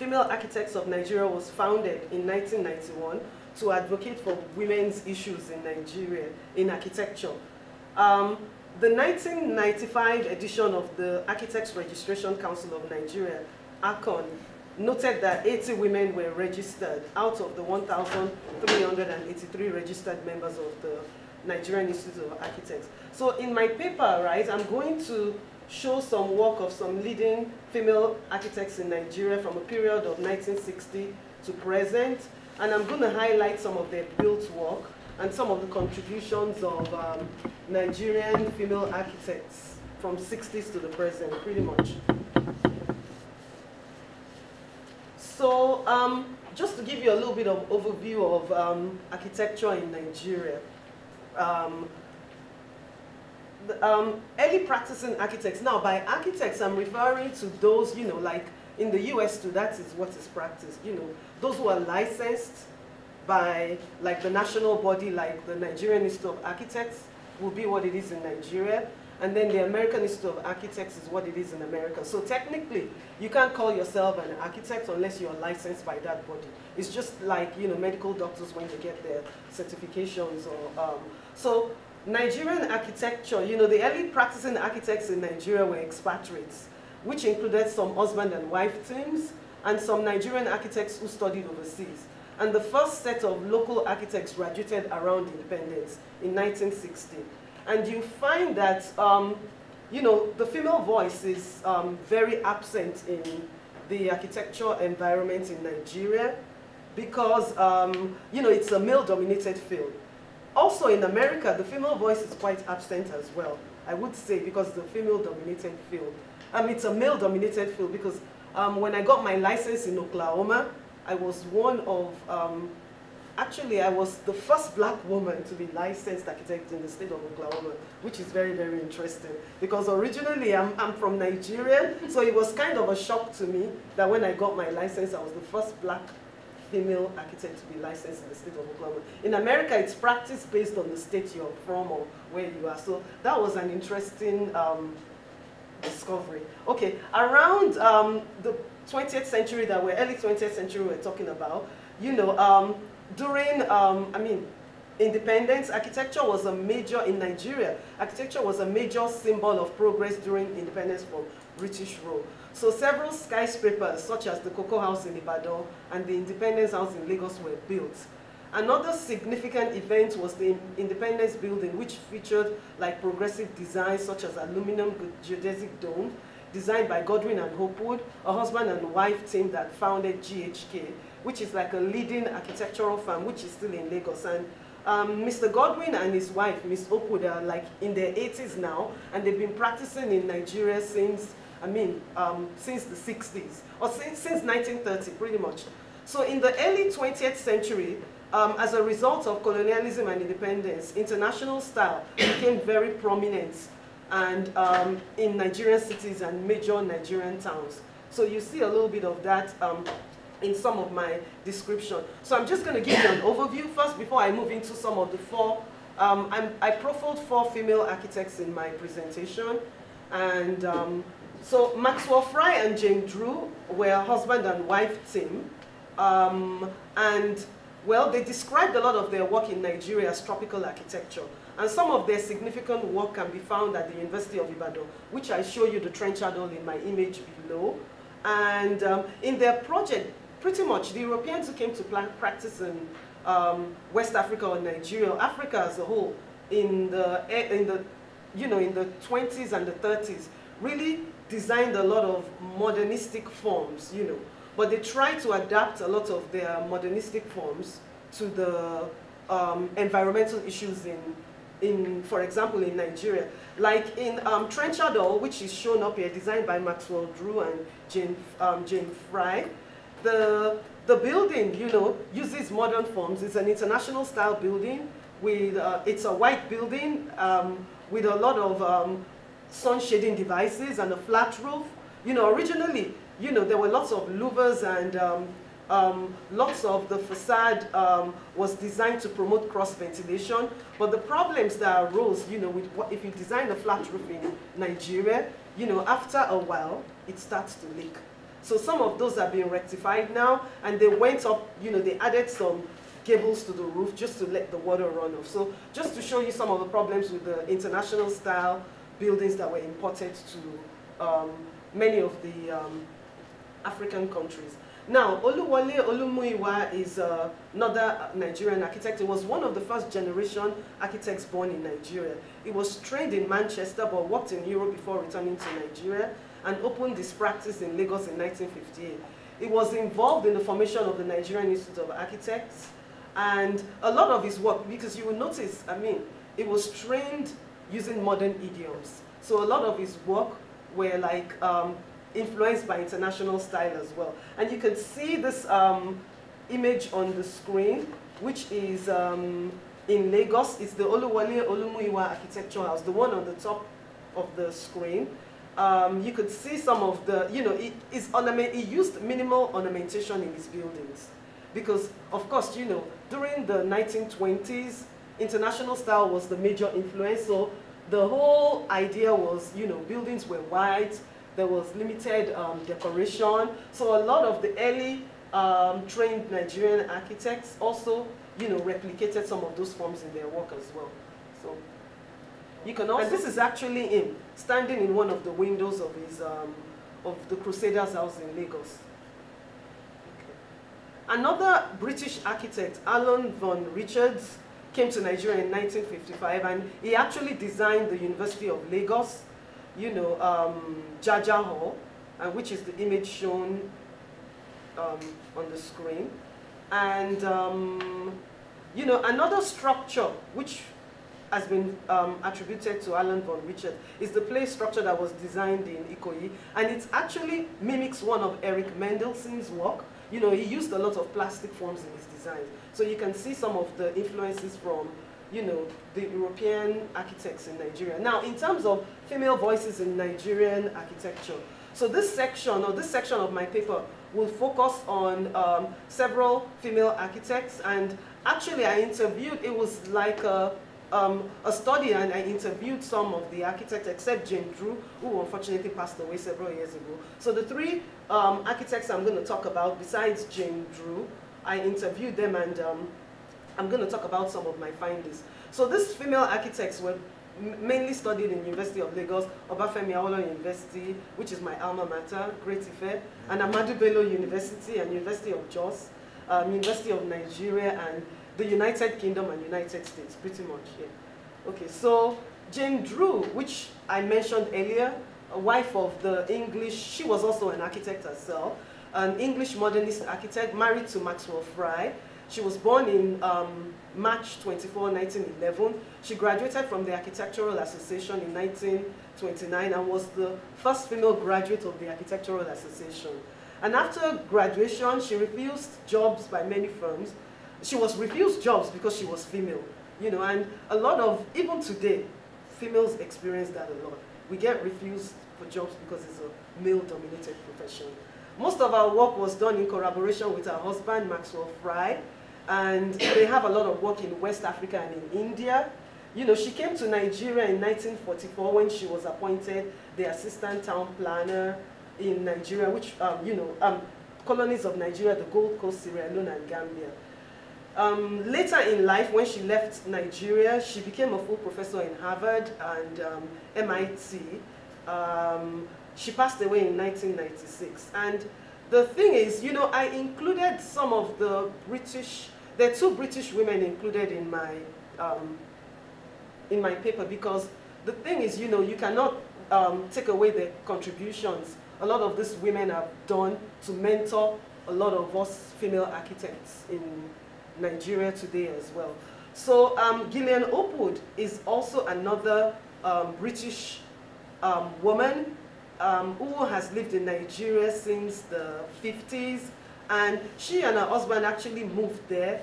Female Architects of Nigeria was founded in nineteen ninety-one to advocate for women's issues in Nigeria, in architecture. Um, the nineteen ninety-five edition of the Architects Registration Council of Nigeria, ACON, noted that eighty women were registered out of the one thousand three hundred eighty-three registered members of the Nigerian Institute of Architects. So in my paper, right, I'm going to show some work of some leading female architects in Nigeria from a period of nineteen sixty to present. And I'm going to highlight some of their built work and some of the contributions of um, Nigerian female architects from sixties to the present, pretty much. So um, just to give you a little bit of overview of um, architecture in Nigeria. Um, Um, early practicing architects. Now, by architects, I'm referring to those, you know, like In the U S too, that is what is practiced. You know, those who are licensed by, like the national body, like the Nigerian Institute of Architects, will be what it is in Nigeria. And then the American Institute of Architects is what it is in America. So technically, you can't call yourself an architect unless you're licensed by that body. It's just like, you know, medical doctors when they get their certifications. Or um, so Nigerian architecture, you know, the early practicing architects in Nigeria were expatriates, which included some husband and wife teams and some Nigerian architects who studied overseas. And the first set of local architects graduated around independence in nineteen sixty. And you find that, um, you know, the female voice is um, very absent in the architectural environment in Nigeria because, um, you know, it's a male-dominated field. Also in America, the female voice is quite absent as well, I would say, because the female-dominated field. Um, it's a male-dominated field because um, when I got my license in Oklahoma, I was one of... Um, Actually, I was the first black woman to be licensed architect in the state of Oklahoma, which is very, very interesting. Because originally, I'm, I'm from Nigeria, so it was kind of a shock to me that when I got my license, I was the first black female architect to be licensed in the state of Oklahoma. In America, it's practice based on the state you're from or where you are. So that was an interesting um, discovery. Okay, around um, the twentieth century that we're, early twentieth century we're talking about, you know, um, During, um, I mean, independence, architecture was a major, in Nigeria, architecture was a major symbol of progress during independence from British rule. So several skyscrapers, such as the Cocoa House in Ibadan and the Independence House in Lagos, were built. Another significant event was the Independence Building, which featured like progressive designs such as aluminum geodesic dome, designed by Godwin and Hopewood, a husband and wife team that founded G H K, which is like a leading architectural firm, which is still in Lagos. And um, Mister Godwin and his wife, Miss Hopewood, are like in their eighties now, and they've been practicing in Nigeria since, I mean, um, since the sixties, or since, since nineteen thirty, pretty much. So in the early twentieth century, um, as a result of colonialism and independence, international style became very prominent and um, in Nigerian cities and major Nigerian towns. So you see a little bit of that um, in some of my description. So I'm just going to give you an overview first before I move into some of the four. Um, I'm, I profiled four female architects in my presentation. And um, so Maxwell Fry and Jane Drew were a husband and wife team. Um, and well, they described a lot of their work in Nigeria as tropical architecture. And some of their significant work can be found at the University of Ibadan, which I show you the trench adorn in my image below. And um, in their project, pretty much the Europeans who came to practice in um, West Africa or Nigeria, Africa as a whole, in the in the you know in the twenties and the thirties, really designed a lot of modernistic forms, you know. But they tried to adapt a lot of their modernistic forms to the um, environmental issues in. In, for example, in Nigeria. Like in um, Trench Adorn, which is shown up here, designed by Maxwell Drew and Jane, um, Jane Fry. The, the building, you know, uses modern forms. It's an international style building. With, uh, it's a white building um, with a lot of um, sun shading devices and a flat roof. You know, originally, you know, there were lots of louvers and um, Um, lots of the facade um, was designed to promote cross-ventilation, but the problems that arose, you know, with what, if you design a flat roof in Nigeria, you know, after a while, it starts to leak. So some of those are being rectified now, and they went up, you know, they added some gables to the roof just to let the water run off. So just to show you some of the problems with the international style buildings that were imported to um, many of the um, African countries. Now, Oluwole Olumuyiwa is uh, another Nigerian architect. He was one of the first generation architects born in Nigeria. He was trained in Manchester but worked in Europe before returning to Nigeria and opened his practice in Lagos in nineteen fifty-eight. He was involved in the formation of the Nigerian Institute of Architects, and a lot of his work, because you will notice, I mean, he was trained using modern idioms. So a lot of his work were like, um, influenced by international style as well. And you can see this um, image on the screen, which is um, in Lagos. It's the Oluwole Olumuyiwa Architectural House, the one on the top of the screen. Um, you could see some of the, you know, it, it's ornament, it used minimal ornamentation in its buildings. Because, of course, you know, during the nineteen twenties, international style was the major influence. So the whole idea was, you know, buildings were white, there was limited um, decoration. So a lot of the early um, trained Nigerian architects also, you know, replicated some of those forms in their work as well. So you can also, and this is actually him standing in one of the windows of his um, of the Crusaders' house in Lagos. Okay. Another British architect, Alan von Richards, came to Nigeria in nineteen fifty-five, and he actually designed the University of Lagos, you know, um, Jaja Hall, uh, which is the image shown um, on the screen. And, um, you know, another structure which has been um, attributed to Alan von Richards is the play structure that was designed in Ikoyi, and it actually mimics one of Eric Mendelsohn's work. You know, he used a lot of plastic forms in his designs. So you can see some of the influences from, you know, the European architects in Nigeria. Now, in terms of female voices in Nigerian architecture, so this section, or this section of my paper, will focus on um, several female architects. And actually, I interviewed, it was like a, um, a study, and I interviewed some of the architects, except Jane Drew, who unfortunately passed away several years ago. So the three um, architects I'm going to talk about, besides Jane Drew, I interviewed them, and um, I'm going to talk about some of my findings. So these female architects were mainly studied in University of Lagos, Obafemi Awolowo University, which is my alma mater, Great Ife, and Ahmadu Bello University and University of Jos, um, University of Nigeria, and the United Kingdom and United States, pretty much, yeah. Okay, so Jane Drew, which I mentioned earlier, a wife of the English, she was also an architect herself, an English modernist architect married to Maxwell Fry. She was born in um, March twenty-fourth, nineteen eleven. She graduated from the Architectural Association in nineteen twenty-nine and was the first female graduate of the Architectural Association. And after graduation, she refused jobs by many firms. She was refused jobs because she was female, you know, and a lot of, even today, females experience that a lot. We get refused for jobs because it's a male-dominated profession. Most of our work was done in collaboration with her husband, Maxwell Fry, and they have a lot of work in West Africa and in India. You know, she came to Nigeria in nineteen forty-four when she was appointed the assistant town planner in Nigeria, which, um, you know, um, colonies of Nigeria, the Gold Coast, Sierra Leone, and Gambia. Um, later in life, when she left Nigeria, she became a full professor in Harvard and um, M I T. Um, she passed away in nineteen ninety-six. And the thing is, you know, I included some of the British, there are two British women included in my, um, in my paper, because the thing is, you know, you cannot um, take away their contributions. A lot of these women have done to mentor a lot of us female architects in Nigeria today as well. So um, Gillian Opwood is also another um, British um, woman Um, who has lived in Nigeria since the fifties, and she and her husband actually moved there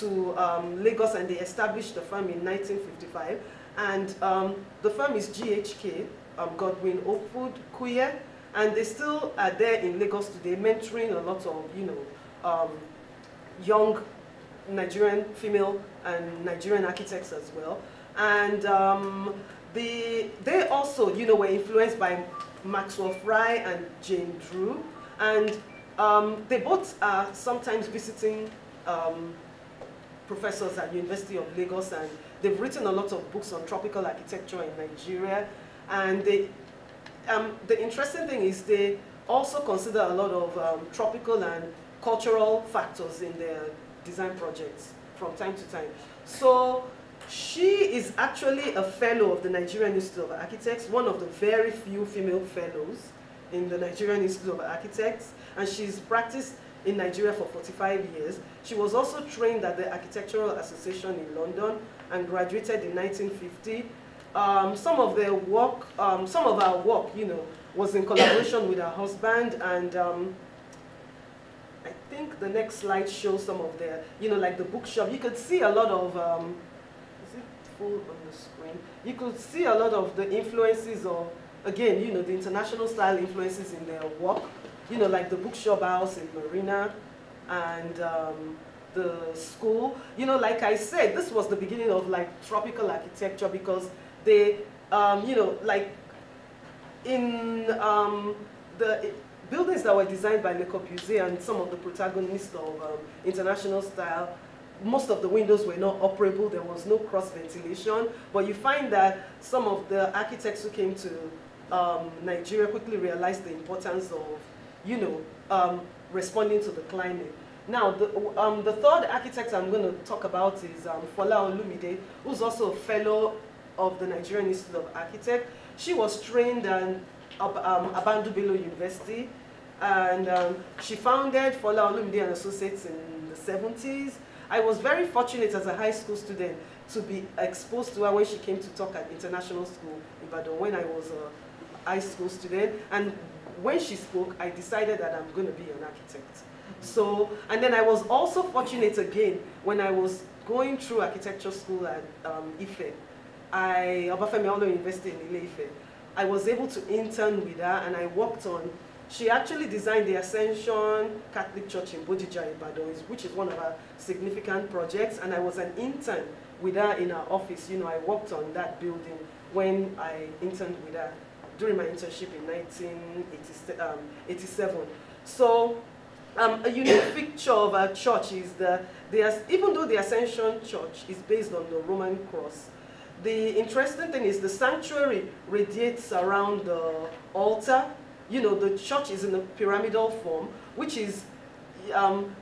to um, Lagos, and they established the firm in nineteen fifty-five, and um, the firm is G H K, um, Godwin, Opwood, Kuye, and they still are there in Lagos today, mentoring a lot of, you know, um, young Nigerian female and Nigerian architects as well. And um, the, they also, you know, were influenced by Maxwell Fry and Jane Drew, and um, they both are sometimes visiting um, professors at University of Lagos, and they've written a lot of books on tropical architecture in Nigeria. And they, um, the interesting thing is they also consider a lot of um, tropical and cultural factors in their design projects from time to time. So she is actually a fellow of the Nigerian Institute of Architects, one of the very few female fellows in the Nigerian Institute of Architects, and she's practiced in Nigeria for forty-five years. She was also trained at the Architectural Association in London and graduated in nineteen fifty. Um, some of their work, um, some of our work, you know, was in collaboration with her husband, and um, I think the next slide shows some of their, you know, like the bookshop. You could see a lot of um, on the screen, you could see a lot of the influences of again, you know, the international style influences in their work, you know, like the bookshop house in Marina and um, the school. You know, like I said, this was the beginning of like tropical architecture, because they, um, you know, like in um, the buildings that were designed by Le Corbusier and some of the protagonists of um, international style, most of the windows were not operable, there was no cross ventilation, but you find that some of the architects who came to um, Nigeria quickly realized the importance of, you know, um, responding to the climate. Now, the, um, the third architect I'm going to talk about is um, Fola Olumide, who's also a fellow of the Nigerian Institute of Architects. She was trained at um, Abandubilo University, and um, she founded Fola Olumide and Associates in the seventies. I was very fortunate as a high school student to be exposed to her when she came to talk at International School in Ibadan when I was a high school student. And when she spoke, I decided that I'm going to be an architect. So, and then I was also fortunate again when I was going through architecture school at um, Ife, I, Obafemi Awolowo University in Ile Ife. I was able to intern with her, and I worked on, she actually designed the Ascension Catholic Church in Bodija, Ibadan, which is one of her significant projects, and I was an intern with her in her office. You know, I worked on that building when I interned with her during my internship in nineteen eighty-seven. So, um, a unique picture of our church is that the, even though the Ascension Church is based on the Roman cross, the interesting thing is the sanctuary radiates around the altar. You know, the church is in a pyramidal form, which is um,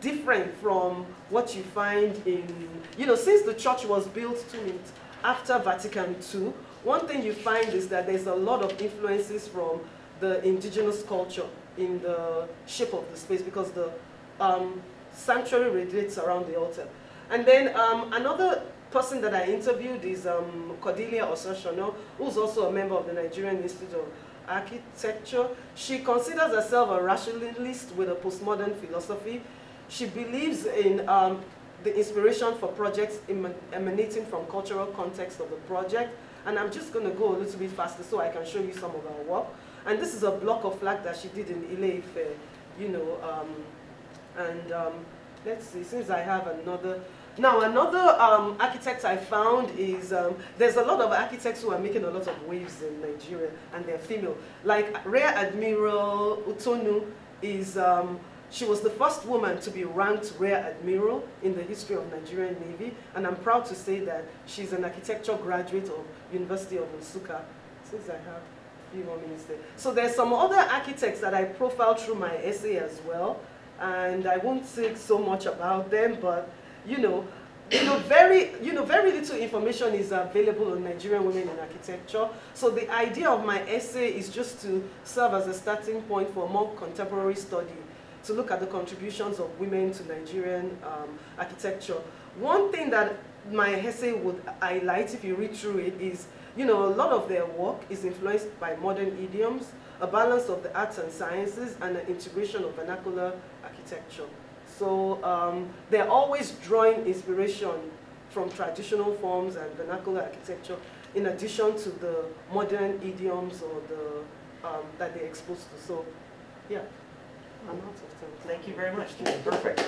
different from what you find in, you know, since the church was built to meet after Vatican Two, one thing you find is that there's a lot of influences from the indigenous culture in the shape of the space, because the um, sanctuary radiates around the altar. And then um, another person that I interviewed is um, Cordelia Ososhono, who's also a member of the Nigerian Institute of Architecture. She considers herself a rationalist with a postmodern philosophy. She believes in um, the inspiration for projects eman emanating from cultural context of the project. And I'm just going to go a little bit faster so I can show you some of her work. And this is a block of flag that she did in Ile-Ife, you know. Um, and um, let's see, since I have another. Now, another um, architect I found is, um, there's a lot of architects who are making a lot of waves in Nigeria, and they're female. Like Rear Admiral Utonu is, um, she was the first woman to be ranked Rear Admiral in the history of Nigerian Navy, and I'm proud to say that she's an architecture graduate of University of Nsukka. Since I have a few more minutes there. So there's some other architects that I profiled through my essay as well, and I won't say so much about them, but You know, you know, very, you know, very little information is available on Nigerian women in architecture. So the idea of my essay is just to serve as a starting point for more contemporary study, to look at the contributions of women to Nigerian um, architecture. One thing that my essay would highlight, if you read through it, is, you know, a lot of their work is influenced by modern idioms, a balance of the arts and sciences, and an integration of vernacular architecture. So um, they're always drawing inspiration from traditional forms and vernacular architecture, in addition to the modern idioms or the um, that they're exposed to. So, yeah, I'm out of time. Thank you very much. Perfect.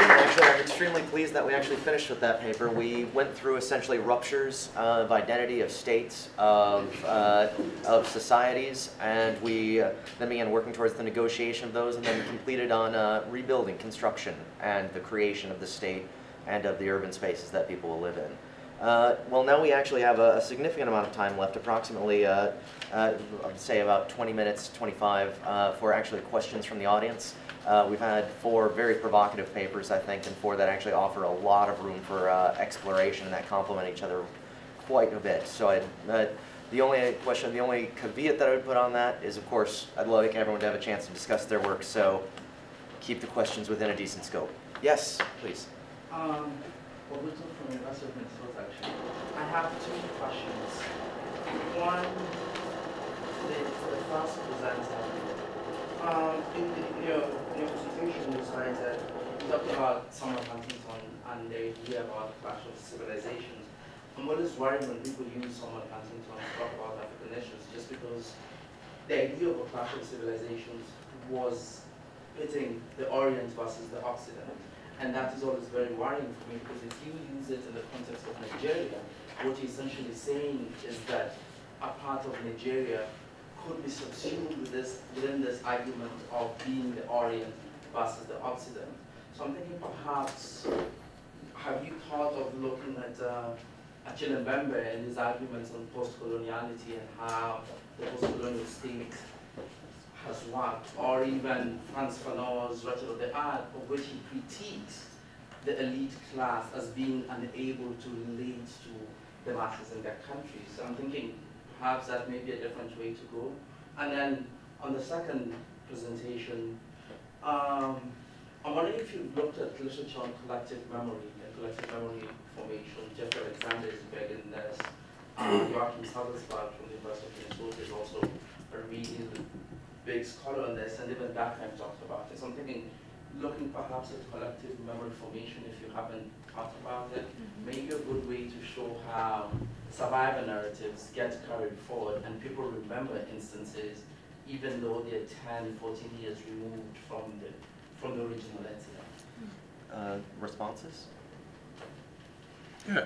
Actually, I'm extremely pleased that we actually finished with that paper. We went through essentially ruptures of identity, of states, of, uh, of societies, and we uh, then began working towards the negotiation of those, and then completed on uh, rebuilding, construction, and the creation of the state and of the urban spaces that people will live in. Uh, well, now we actually have a, a significant amount of time left, approximately, uh, uh, I would say about twenty minutes, twenty-five, uh, for actually questions from the audience. Uh, we've had four very provocative papers, I think, and four that actually offer a lot of room for uh, exploration that complement each other quite a bit. So I'd, uh, the only question, the only caveat that I would put on that is, of course, I'd like everyone to have a chance to discuss their work, so keep the questions within a decent scope. Yes, please. Um, Well, we're talking from University of Minnesota, actually. I have two questions. One, the, the first presenter. Um, in the, you know, in your presentation, you cited, you talked about some of Huntington and the idea about the clash of civilizations. I'm always worried when people use some advancing terms to talk about African nations, just because the idea of African civilizations was pitting the Orient versus the Occident. And that is always very worrying for me, because if you use it in the context of Nigeria, what you're essentially saying is that a part of Nigeria could be subsumed with this, within this argument of being the Orient versus the Occident. So I'm thinking, perhaps, have you thought of looking at uh, Achille Mbembe and his arguments on post-coloniality and how the post-colonial state has worked, or even Frantz Fanon's Wretched of the Art, of which he critiques the elite class as being unable to relate to the masses in their countries. So I'm thinking, perhaps that may be a different way to go. And then on the second presentation, um, I'm wondering if you've looked at literature on collective memory and collective memory formation. Jeffrey Alexander is big in this. Um, Joachim Savelsbach from the University of Minnesota is also a really big scholar on this, and even that time talked about it. So I'm thinking, looking perhaps at collective memory formation, if you haven't thought about it, mm-hmm. maybe a good way to show how survivor narratives get carried forward and people remember instances even though they're ten, fourteen years removed from the, from the original incident. Uh, responses? Yeah.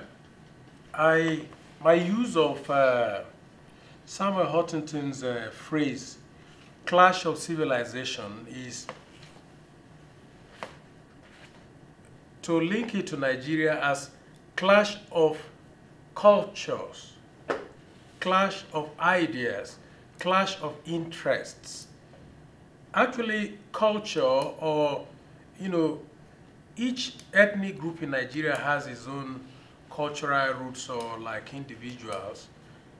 I, my use of uh, Samuel Huntington's uh, phrase, clash of civilization, is to link it to Nigeria as clash of cultures, clash of ideas, clash of interests. Actually, culture, or, you know, each ethnic group in Nigeria has its own cultural roots or like individuals.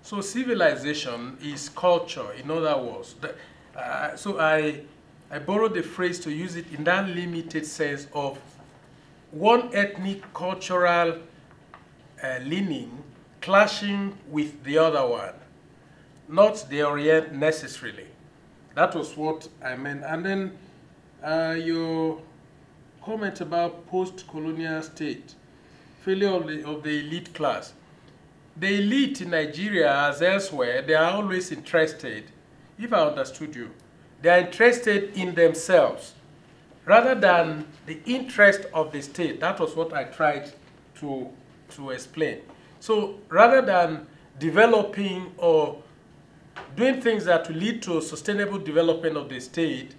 So civilization is culture, in other words. The, uh, so I, I borrowed the phrase to use it in that limited sense of one ethnic cultural uh, leaning clashing with the other one, not the Orient necessarily. That was what I meant. And then uh, your comment about post-colonial state, failure of the, of the elite class. The elite in Nigeria, as elsewhere, they are always interested, if I understood you, they are interested in themselves, rather than the interest of the state. That was what I tried to, to explain. So rather than developing or doing things that will lead to sustainable development of the state,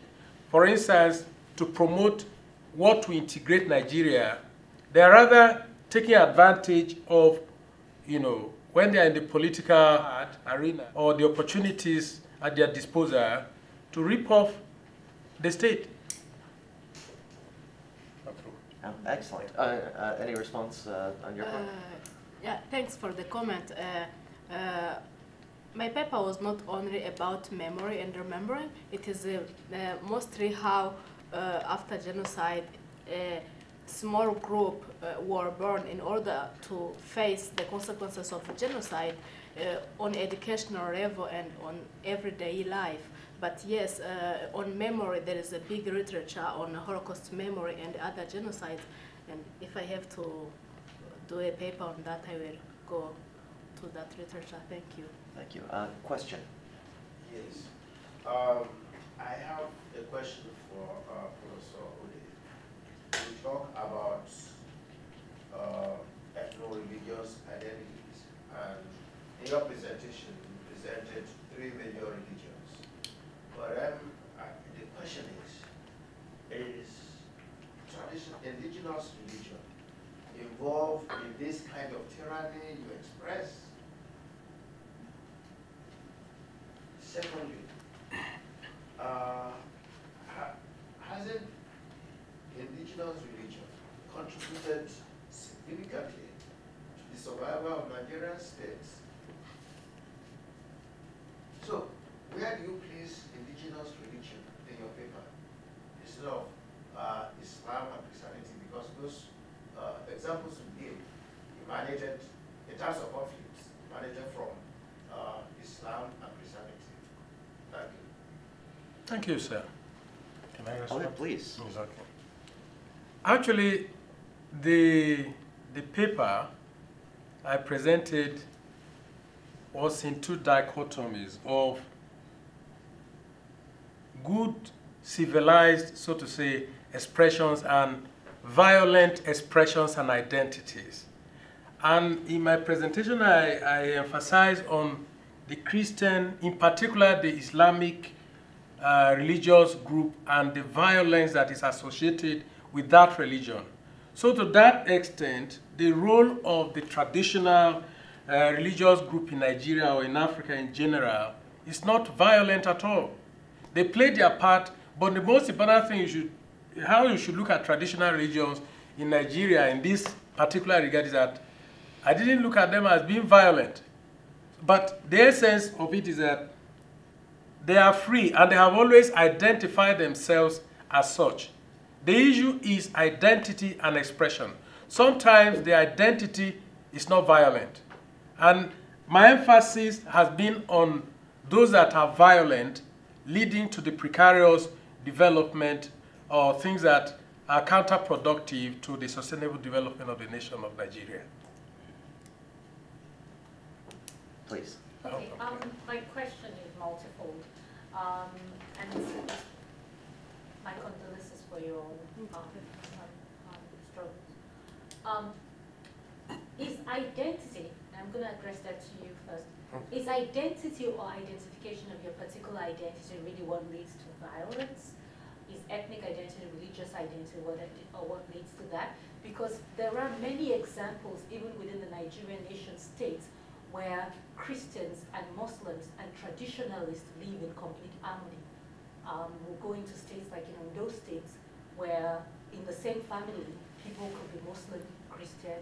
for instance, to promote what to integrate Nigeria, they are rather taking advantage of, you know, when they are in the political arena or the opportunities at their disposal to rip off the state. Oh, excellent. Uh, uh, any response uh, on your part? Uh, yeah, thanks for the comment. Uh, uh, my paper was not only about memory and remembering. It is uh, uh, mostly how, uh, after genocide, a small group uh, were born in order to face the consequences of genocide uh, on educational level and on everyday life. But yes, uh, on memory, there is a big literature on Holocaust memory and other genocides. And if I have to do a paper on that, I will go to that literature. Thank you. Thank you. Uh, question? Yes. Um, I have a question for uh, Professor Odey. We talk about uh, ethno-religious identities. And in your presentation, you presented three major religions. But um, uh, the question is, is traditional indigenous religion involved in this kind of tyranny you express? Secondly, uh, hasn't indigenous religion contributed significantly to the survival of Nigerian states? So, where do you place indigenous religion in your paper instead of uh, Islam and Christianity? Because those uh, examples you gave emanated, in terms of conflicts, emanated from uh, Islam and Christianity. Thank you. Thank you, sir. Can I respond? Oh, please. Exactly. Actually, the, the paper I presented us in two dichotomies of good, civilized, so to say, expressions and violent expressions and identities. And in my presentation, I, I emphasize on the Christian, in particular the Islamic uh, religious group and the violence that is associated with that religion. So to that extent, the role of the traditional uh, religious group in Nigeria or in Africa in general is not violent at all. They play their part, but the most important thing you should, how you should look at traditional religions in Nigeria in this particular regard is that I didn't look at them as being violent. But the essence of it is that they are free and they have always identified themselves as such. The issue is identity and expression. Sometimes the identity is not violent. And my emphasis has been on those that are violent, leading to the precarious development or things that are counterproductive to the sustainable development of the nation of Nigeria. Please. Okay, um, my question is multifold, um, and my condolences for your um, um, stroke. Um, is identity, I'm going to address that to you first, is identity or identification of your particular identity really what leads to violence? Is ethnic identity, religious identity, what, or what leads to that? Because there are many examples, even within the Nigerian nation state, where Christians and Muslims and traditionalists live in complete harmony. Um, we're going to states like, you know, those states where in the same family, people could be Muslim, Christian,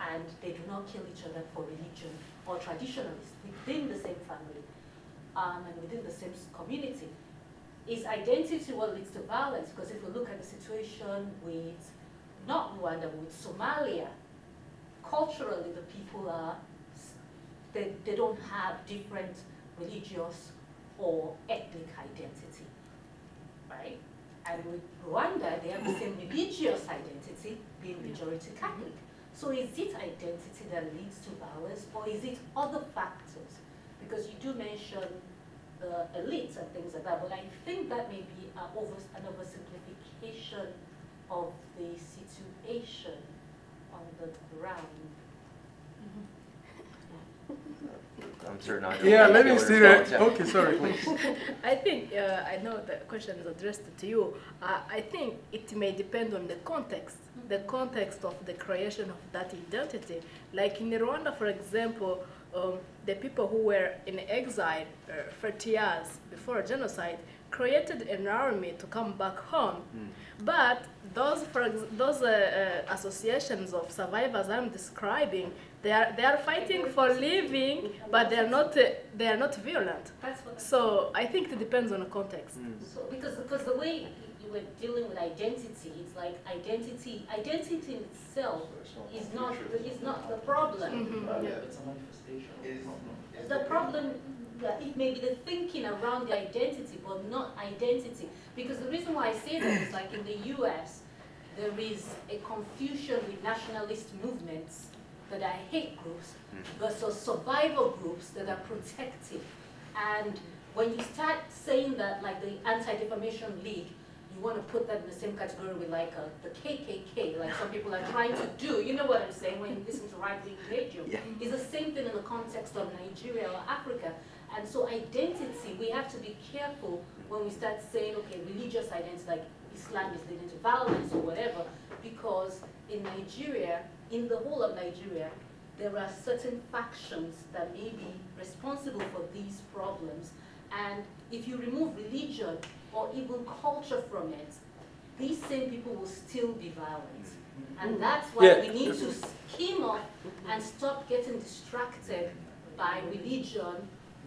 and they do not kill each other for religion, or traditionalists within the same family um, and within the same community. Is identity what leads to violence? Because if we look at the situation with, not Rwanda, but with Somalia, culturally the people are, They, they don't have different religious or ethnic identity, right? And with Rwanda, they have the same religious identity, being majority Catholic. So is it identity that leads to violence, or is it other factors? Because you do mention the elites and things like that, but I think that may be an oversimplification of the situation on the ground. I'm certain I don't yeah, let me see that. Yeah. Okay, sorry. I think, uh, I know the question is addressed to you. Uh, I think it may depend on the context, the context of the creation of that identity. Like in Rwanda, for example, um, the people who were in exile uh, for years before genocide created an army to come back home. Mm. But those, for ex those uh, uh, associations of survivors I'm describing, They are, they are fighting for living, but they are not, uh, they are not violent. So I think it depends on the context. Mm. So, because, because the way you were dealing with identity, it's like identity, identity itself is not, is not the problem. Mm-hmm. Yeah. It's a manifestation. The problem, it may be the thinking around the identity, but not identity. Because the reason why I say that is like in the U S, there is a confusion with nationalist movements that are hate groups versus survival groups that are protective. And when you start saying that, like the Anti-Defamation League, you want to put that in the same category with like a, the K K K, like some people are trying to do, you know what I'm saying, when you listen to right-wing radio. Yeah. It's the same thing in the context of Nigeria or Africa. And so identity, we have to be careful when we start saying, okay, religious identity, like Islam is leading to violence or whatever, because in Nigeria, in the whole of Nigeria, there are certain factions that may be responsible for these problems. And if you remove religion or even culture from it, these same people will still be violent. And that's why yeah. we need to skim off and stop getting distracted by religion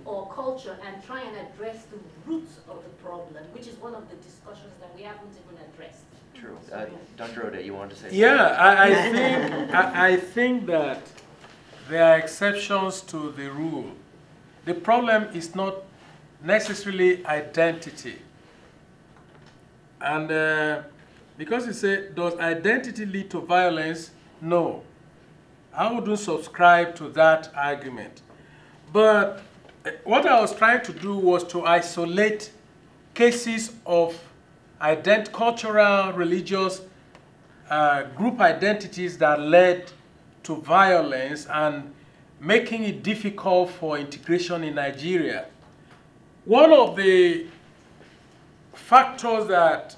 or culture and try and address the root of the problem, which is one of the discussions that we haven't even addressed. True. Uh, Doctor Odey, you want to say yeah, I, I think I, I think that there are exceptions to the rule. The problem is not necessarily identity. And uh, because you say, does identity lead to violence? No. I wouldn't subscribe to that argument. But what I was trying to do was to isolate cases of ident cultural, religious, uh, group identities that led to violence and making it difficult for integration in Nigeria. One of the factors that,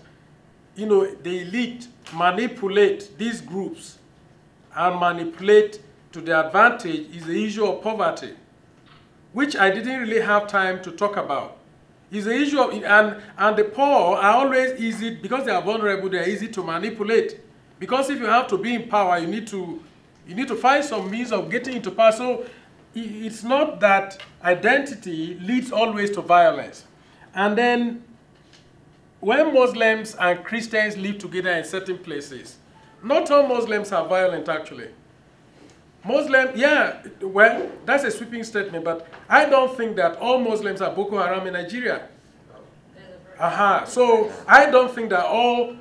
you know, the elite manipulate these groups and manipulate to their advantage is the issue of poverty, which I didn't really have time to talk about. It's the issue of, and, and the poor are always easy, because they are vulnerable, they are easy to manipulate. Because if you have to be in power, you need to, you need to find some means of getting into power. So it's not that identity leads always to violence. And then when Muslims and Christians live together in certain places, not all Muslims are violent, actually. Muslim, yeah, well, that's a sweeping statement, but I don't think that all Muslims are Boko Haram in Nigeria. Aha, uh-huh. So I don't think that all,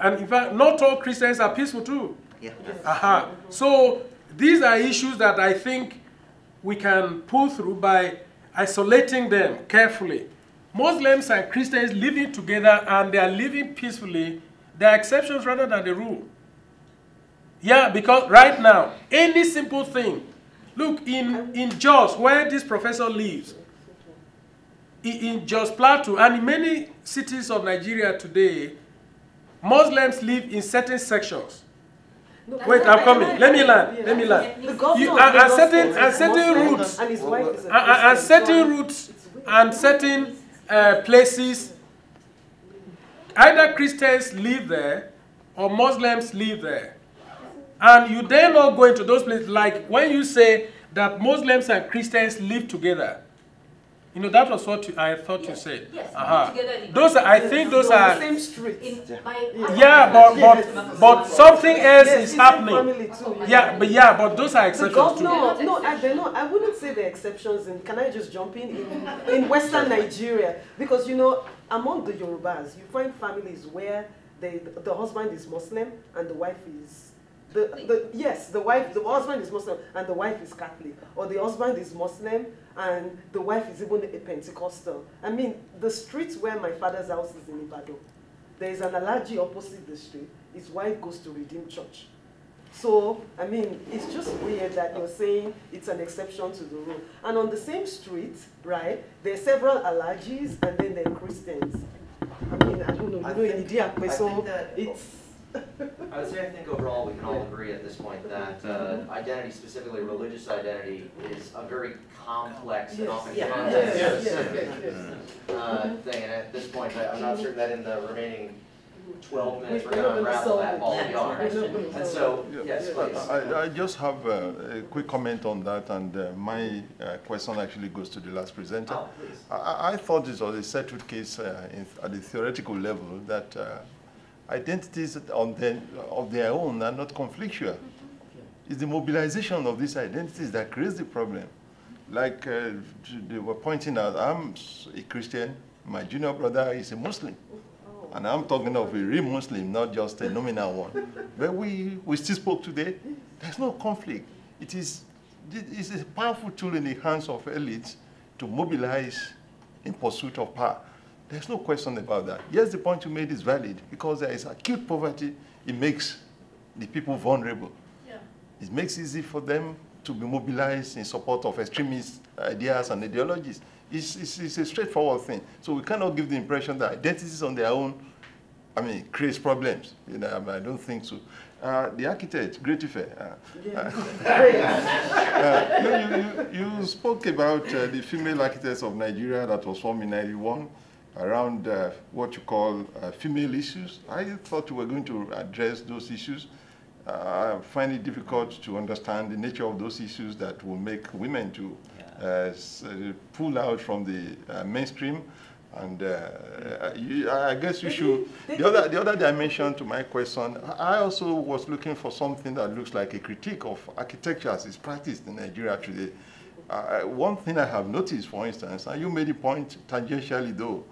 and in fact, not all Christians are peaceful too. Yeah. Aha, uh-huh. So these are issues that I think we can pull through by isolating them carefully. Muslims and Christians living together, and they are living peacefully. They are exceptions rather than the rule. Yeah, because right now, any simple thing, look, in, in Jos, where this professor lives, in Jos Plateau, and in many cities of Nigeria today, Muslims live in certain sections. No, wait, I'm coming. Right. Let me land. Yeah. Let me land. The governor of Lagos and certain routes, and his wife is a Christian. And certain routes and certain uh, places, either Christians live there or Muslims live there. And you dare not go into those places. Like when you say that Muslims and Christians live together, you know, that was what you, I thought yes. you said. Yes, uh-huh. together those are, I yes. think those are... Same street. In, yeah, yeah but, but, but something else yes, is happening. Too, yeah. yeah, but yeah, but those are exceptions God, too. No, no, I don't know. I wouldn't say they're exceptions. And can I just jump in? In, in Western Nigeria, because, you know, among the Yorubas, you find families where they, the, the husband is Muslim and the wife is... The, the, yes, the wife, the husband is Muslim and the wife is Catholic, or the husband is Muslim and the wife is even a Pentecostal. I mean, the street where my father's house is in Ibadan, there is an allergy opposite the street. His wife goes to Redeemed Church. So, I mean, it's just weird that you're saying it's an exception to the rule. And on the same street, right, there are several allergies and then there are Christians. I mean, I don't know, you I know, think, in India, so that, it's... I would say I think overall we can all agree at this point that uh, identity, specifically religious identity, is a very complex yes. and often yeah. context-specific yes. yes. uh, thing. And at this point, I'm not certain that in the remaining twelve minutes we're going to unravel that ball of yarn. And so, yes, please. I, I just have a, a quick comment on that, and uh, my uh, question actually goes to the last presenter. Oh, please. I, I thought this was a settled case uh, in, at the theoretical level that. Uh, Identities on the, of their own are not conflictual. It's the mobilization of these identities that creates the problem. Like uh, they were pointing out, I'm a Christian, my junior brother is a Muslim. And I'm talking of a real Muslim, not just a nominal one. But we, we still spoke today. There's no conflict. It is it's a powerful tool in the hands of elites to mobilize in pursuit of power. There's no question about that. Yes, the point you made is valid, because there is acute poverty. It makes the people vulnerable. Yeah. It makes it easy for them to be mobilized in support of extremist ideas and ideologies. It's, it's, it's a straightforward thing. So we cannot give the impression that identities on their own, I mean, creates problems. You know, I, mean, I don't think so. Uh, the architect, Great Ife, uh, yeah. uh, you, you, you spoke about uh, the female architects of Nigeria that was formed in ninety-one. Around uh, what you call uh, female issues. I thought we were going to address those issues. Uh, I find it difficult to understand the nature of those issues that will make women to uh, pull out from the uh, mainstream. And uh, you, I guess you should, the other, the other dimension to my question, I also was looking for something that looks like a critique of architecture as it's practiced in Nigeria today. Uh, one thing I have noticed, for instance, and you made the point tangentially though,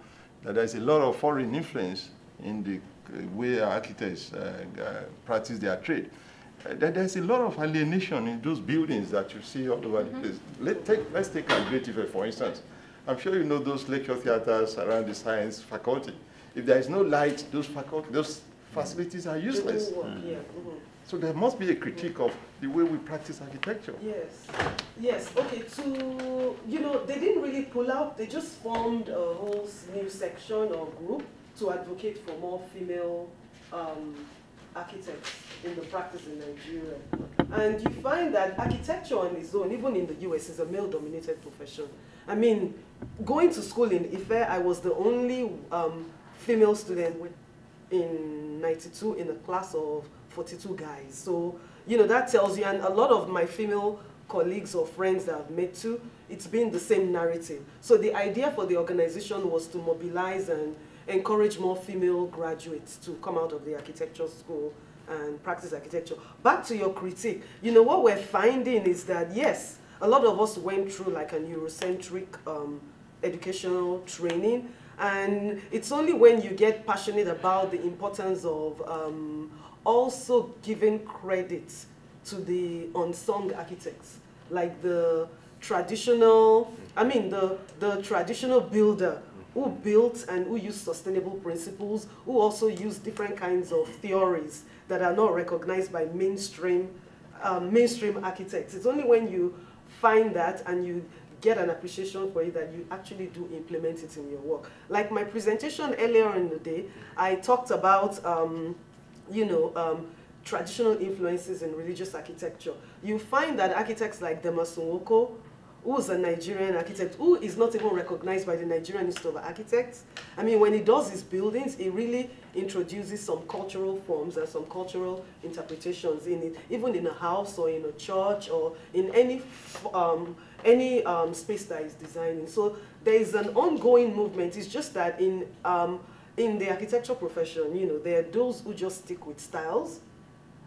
that there's a lot of foreign influence in the way architects uh, uh, practice their trade. There's a lot of alienation in those buildings that you see all over mm-hmm. the place. Let take, let's take a great Ife, for instance. I'm sure you know those lecture theaters around the science faculty. If there is no light, those, faculty, those facilities are useless. Mm-hmm. Mm-hmm. So there must be a critique of the way we practice architecture. Yes. Yes. Okay. To, you know, they didn't really pull out. They just formed a whole new section or group to advocate for more female um, architects in the practice in Nigeria. And you find that architecture on its own, even in the U S, is a male-dominated profession. I mean, going to school in Ife, I was the only um, female student in ninety-two in a class of forty-two guys. So, you know, that tells you, and a lot of my female colleagues or friends that I've met too, it's been the same narrative. So the idea for the organization was to mobilize and encourage more female graduates to come out of the architecture school and practice architecture. Back to your critique, you know, what we're finding is that, yes, a lot of us went through like a Eurocentric um, educational training, and it's only when you get passionate about the importance of um, also giving credit to the unsung architects, like the traditional, I mean, the, the traditional builder who built and who used sustainable principles, who also used different kinds of theories that are not recognized by mainstream, uh, mainstream architects. It's only when you find that and you get an appreciation for it that you actually do implement it in your work. Like my presentation earlier in the day, I talked about, um, you know, um, traditional influences in religious architecture. You find that architects like Demasunwoko, who's a Nigerian architect, who is not even recognized by the Nigerian Institute of Architects. I mean, when he does his buildings, he really introduces some cultural forms and some cultural interpretations in it, even in a house or in a church or in any, um, any um, space that he's designing. So there is an ongoing movement. It's just that in, um, in the architectural profession, you know, there are those who just stick with styles,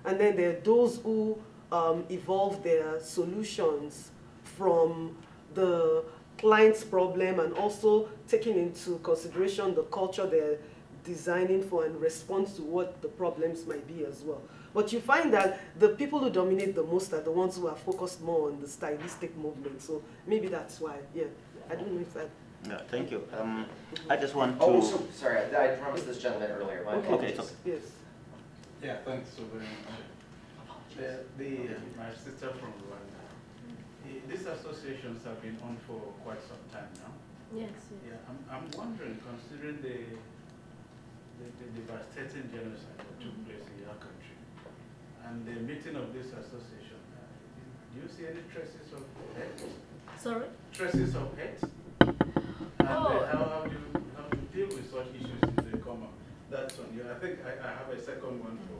and then there are those who um, evolve their solutions from the client's problem and also taking into consideration the culture they're designing for and response to what the problems might be as well. But you find that the people who dominate the most are the ones who are focused more on the stylistic movement. So maybe that's why, yeah. I don't know if that... No, thank you. Um, I just want to... Oh, so, sorry, I, I promised this gentleman earlier. My okay, okay, so. Yes. Yeah, thanks so very much. The, the, uh, my sister from Rwanda. These associations have been on for quite some time now. Yes. yes. Yeah, I'm, I'm wondering, considering the, the, the devastating genocide that took place in your country, and the meeting of this association, uh, do you see any traces of hate? Sorry? Traces of hate? And oh. uh, how, how, do you, how do you deal with such issues as they come up? That's on you. I think I, I have a second one for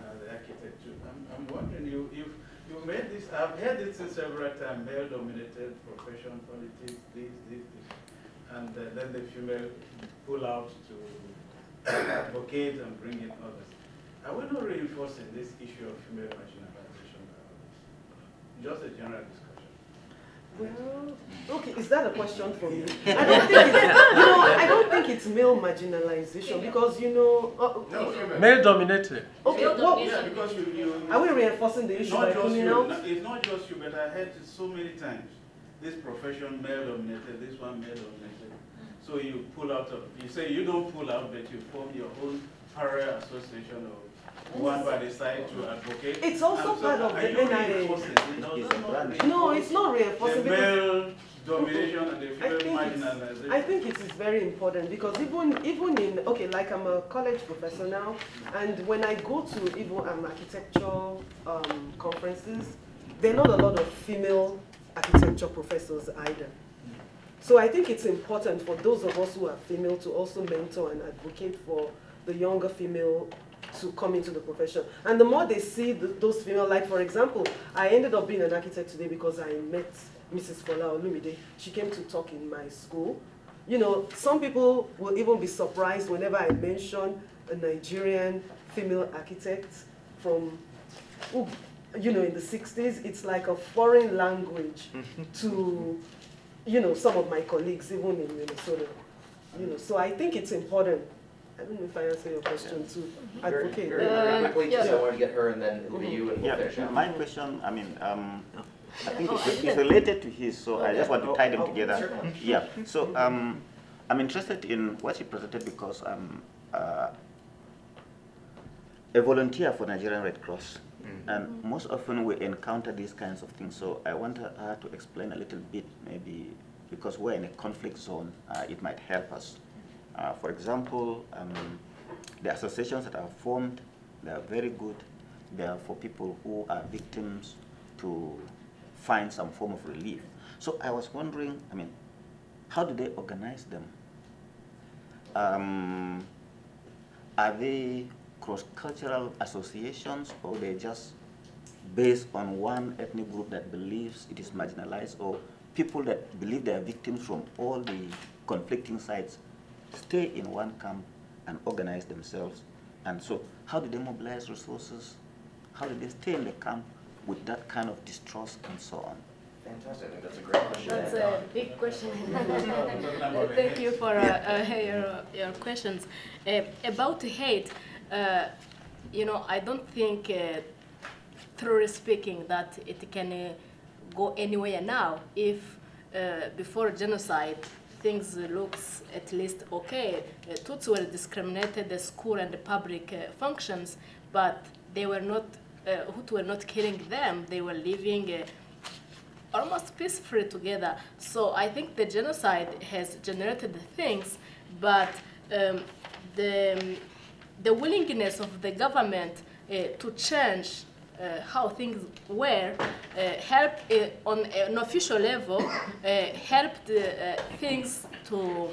uh, the architecture. I'm, I'm wondering you if... You made this, I've heard it since several times, male-dominated profession, politics, this, this, this. And uh, then the female pull out to advocate and bring in others. Are we not reinforcing this issue of female marginalization? Just a general discussion. Well, okay, is that a question for me? I don't think it's, you know, I don't think it's male marginalization because, you know... Uh, no, male-dominated. Okay, well, yeah, because you, you, are we reinforcing the issue? Not just you, not, it's not just you, but I heard it so many times. This profession male-dominated, this one male-dominated. So you pull out of, you say you don't pull out, but you form your own parallel association of one by the side to advocate. It's also so part of the N I A. No, it's not, no, it's not reinforcing. The male domination and the female marginalization. I think it is very important because even even in, okay, like I'm a college professor now, and when I go to even um, architectural um, conferences, there are not a lot of female architecture professors either. So I think it's important for those of us who are female to also mentor and advocate for the younger female to come into the profession. And the more they see the, those female, like for example, I ended up being an architect today because I met Missus Fola Olumide. She came to talk in my school. You know, some people will even be surprised whenever I mention a Nigerian female architect from, ooh, you know, in the sixties. It's like a foreign language to, you know, some of my colleagues, even in Minnesota. You know, so I think it's important I don't know if I answered your question yeah. too. Very, advocate. Very, very uh, quickly, yeah. so I want to get her and then it'll be you and we'll yeah, finish up. My question, I mean, um, I think oh, it's, it's related to his, so okay. I just want to tie them oh, together. Sure. Yeah, so um, I'm interested in what she presented because I'm uh, a volunteer for Nigerian Red Cross. Mm-hmm. And most often we encounter these kinds of things, so I want her to explain a little bit, maybe because we're in a conflict zone, uh, it might help us. Uh, for example, um, the associations that are formed, they are very good. They are for people who are victims to find some form of relief. So I was wondering, I mean, how do they organize them? Um, are they cross-cultural associations, or they just based on one ethnic group that believes it is marginalized, or people that believe they are victims from all the conflicting sides stay in one camp and organize themselves? And so how do they mobilize resources? How do they stay in the camp with that kind of distrust and so on? Fantastic. I think that's a great question. That's a big question. Thank you for uh, uh, your, your questions. Uh, about hate, uh, you know, I don't think, uh, truly speaking, that it can uh, go anywhere now. If uh, before genocide, things looks at least okay. Uh, Tutsi were discriminated the school and the public uh, functions, but they were not, uh, Hutu were not killing them. They were living uh, almost peacefully together. So I think the genocide has generated the things, but um, the, the willingness of the government uh, to change Uh, how things were, uh, helped uh, on an official level, uh, helped uh, uh, things to,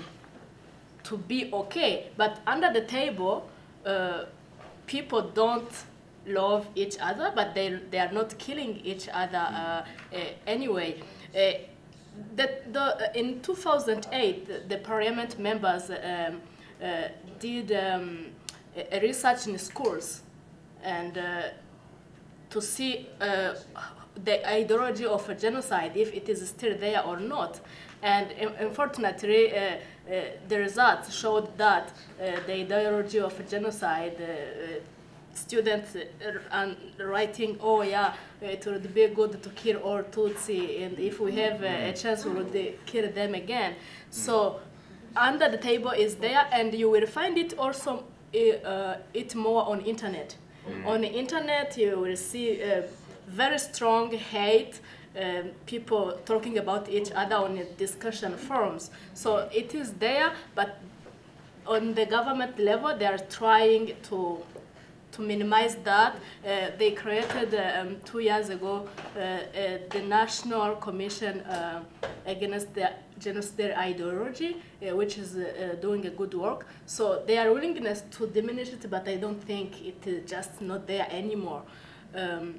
to be okay. But under the table, uh, people don't love each other, but they, they are not killing each other uh, uh, anyway. Uh, the, the, uh, in two thousand eight, the, the parliament members um, uh, did um, a, a research in schools, and uh, to see uh, the ideology of a genocide, if it is still there or not. And um, unfortunately, uh, uh, the results showed that uh, the ideology of a genocide, uh, uh, students uh, writing, oh yeah, it would be good to kill all Tutsi, and if we have uh, a chance, we would kill them again. So under the table is there, and you will find it also, uh, it more on internet. Mm. On the internet, you will see uh, very strong hate, um, people talking about each other on discussion forums. So it is there, but on the government level, they are trying to, to minimize that. Uh, they created, um, two years ago, uh, uh, the National Commission uh, Against the Genocidal Ideology, uh, which is uh, uh, doing a good work. So their willingness to diminish it, but I don't think it is just not there anymore. Um,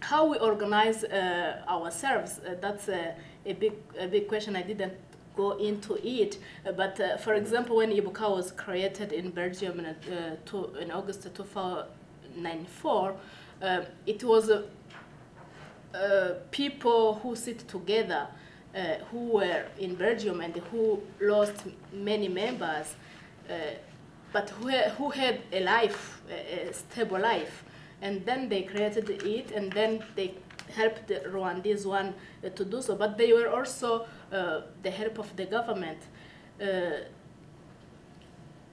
how we organize uh, ourselves, uh, that's a, a, big, a big question. I didn't go into it, uh, but uh, for example, when Ibuka was created in Belgium in, uh, to, in August two thousand four, uh, it was uh, uh, people who sit together, Uh, who were in Belgium and who lost many members, uh, but who, who had a life, a, a stable life. And then they created it, and then they helped the Rwandese one uh, to do so. But they were also uh, the help of the government. Uh,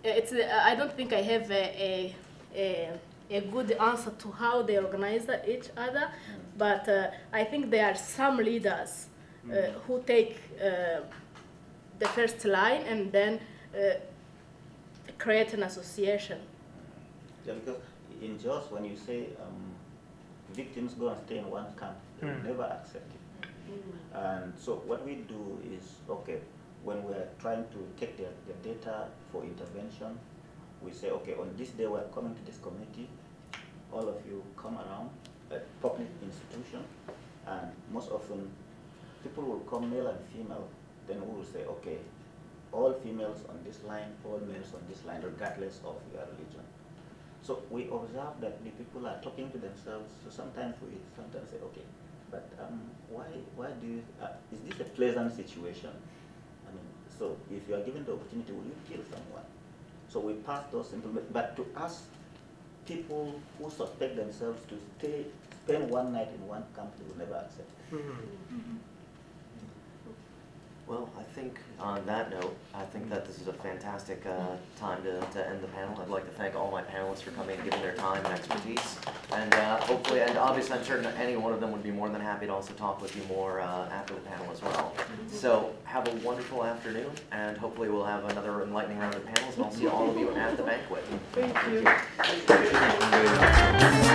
it's, uh, I don't think I have a, a, a, a good answer to how they organize each other, but uh, I think there are some leaders Uh, who take uh, the first line and then uh, create an association. Yeah, because in Jaws, when you say um, victims go and stay in one camp, they mm. never accept it. Mm. And so what we do is, okay, when we are trying to take the, the data for intervention, we say, okay, on this day we are coming to this committee, all of you come around a public institution, and most often people will come male and female, then we will say, okay, all females on this line, all males on this line, regardless of your religion. So we observe that the people are talking to themselves, so sometimes we sometimes say, okay, but um, why, why do you, uh, is this a pleasant situation? I mean, so if you are given the opportunity, will you kill someone? So we pass those implements. But to ask people who suspect themselves to stay, spend one night in one camp, they will never accept. Mm-hmm. Mm-hmm. Well, I think on that note, I think that this is a fantastic uh, time to, to end the panel. I'd like to thank all my panelists for coming and giving their time and expertise. And uh, hopefully, and obviously I'm certain any one of them would be more than happy to also talk with you more uh, after the panel as well. So have a wonderful afternoon, and hopefully we'll have another enlightening round of panels, and I'll see all of you at the banquet. Thank you. Thank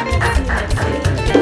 you. Thank you.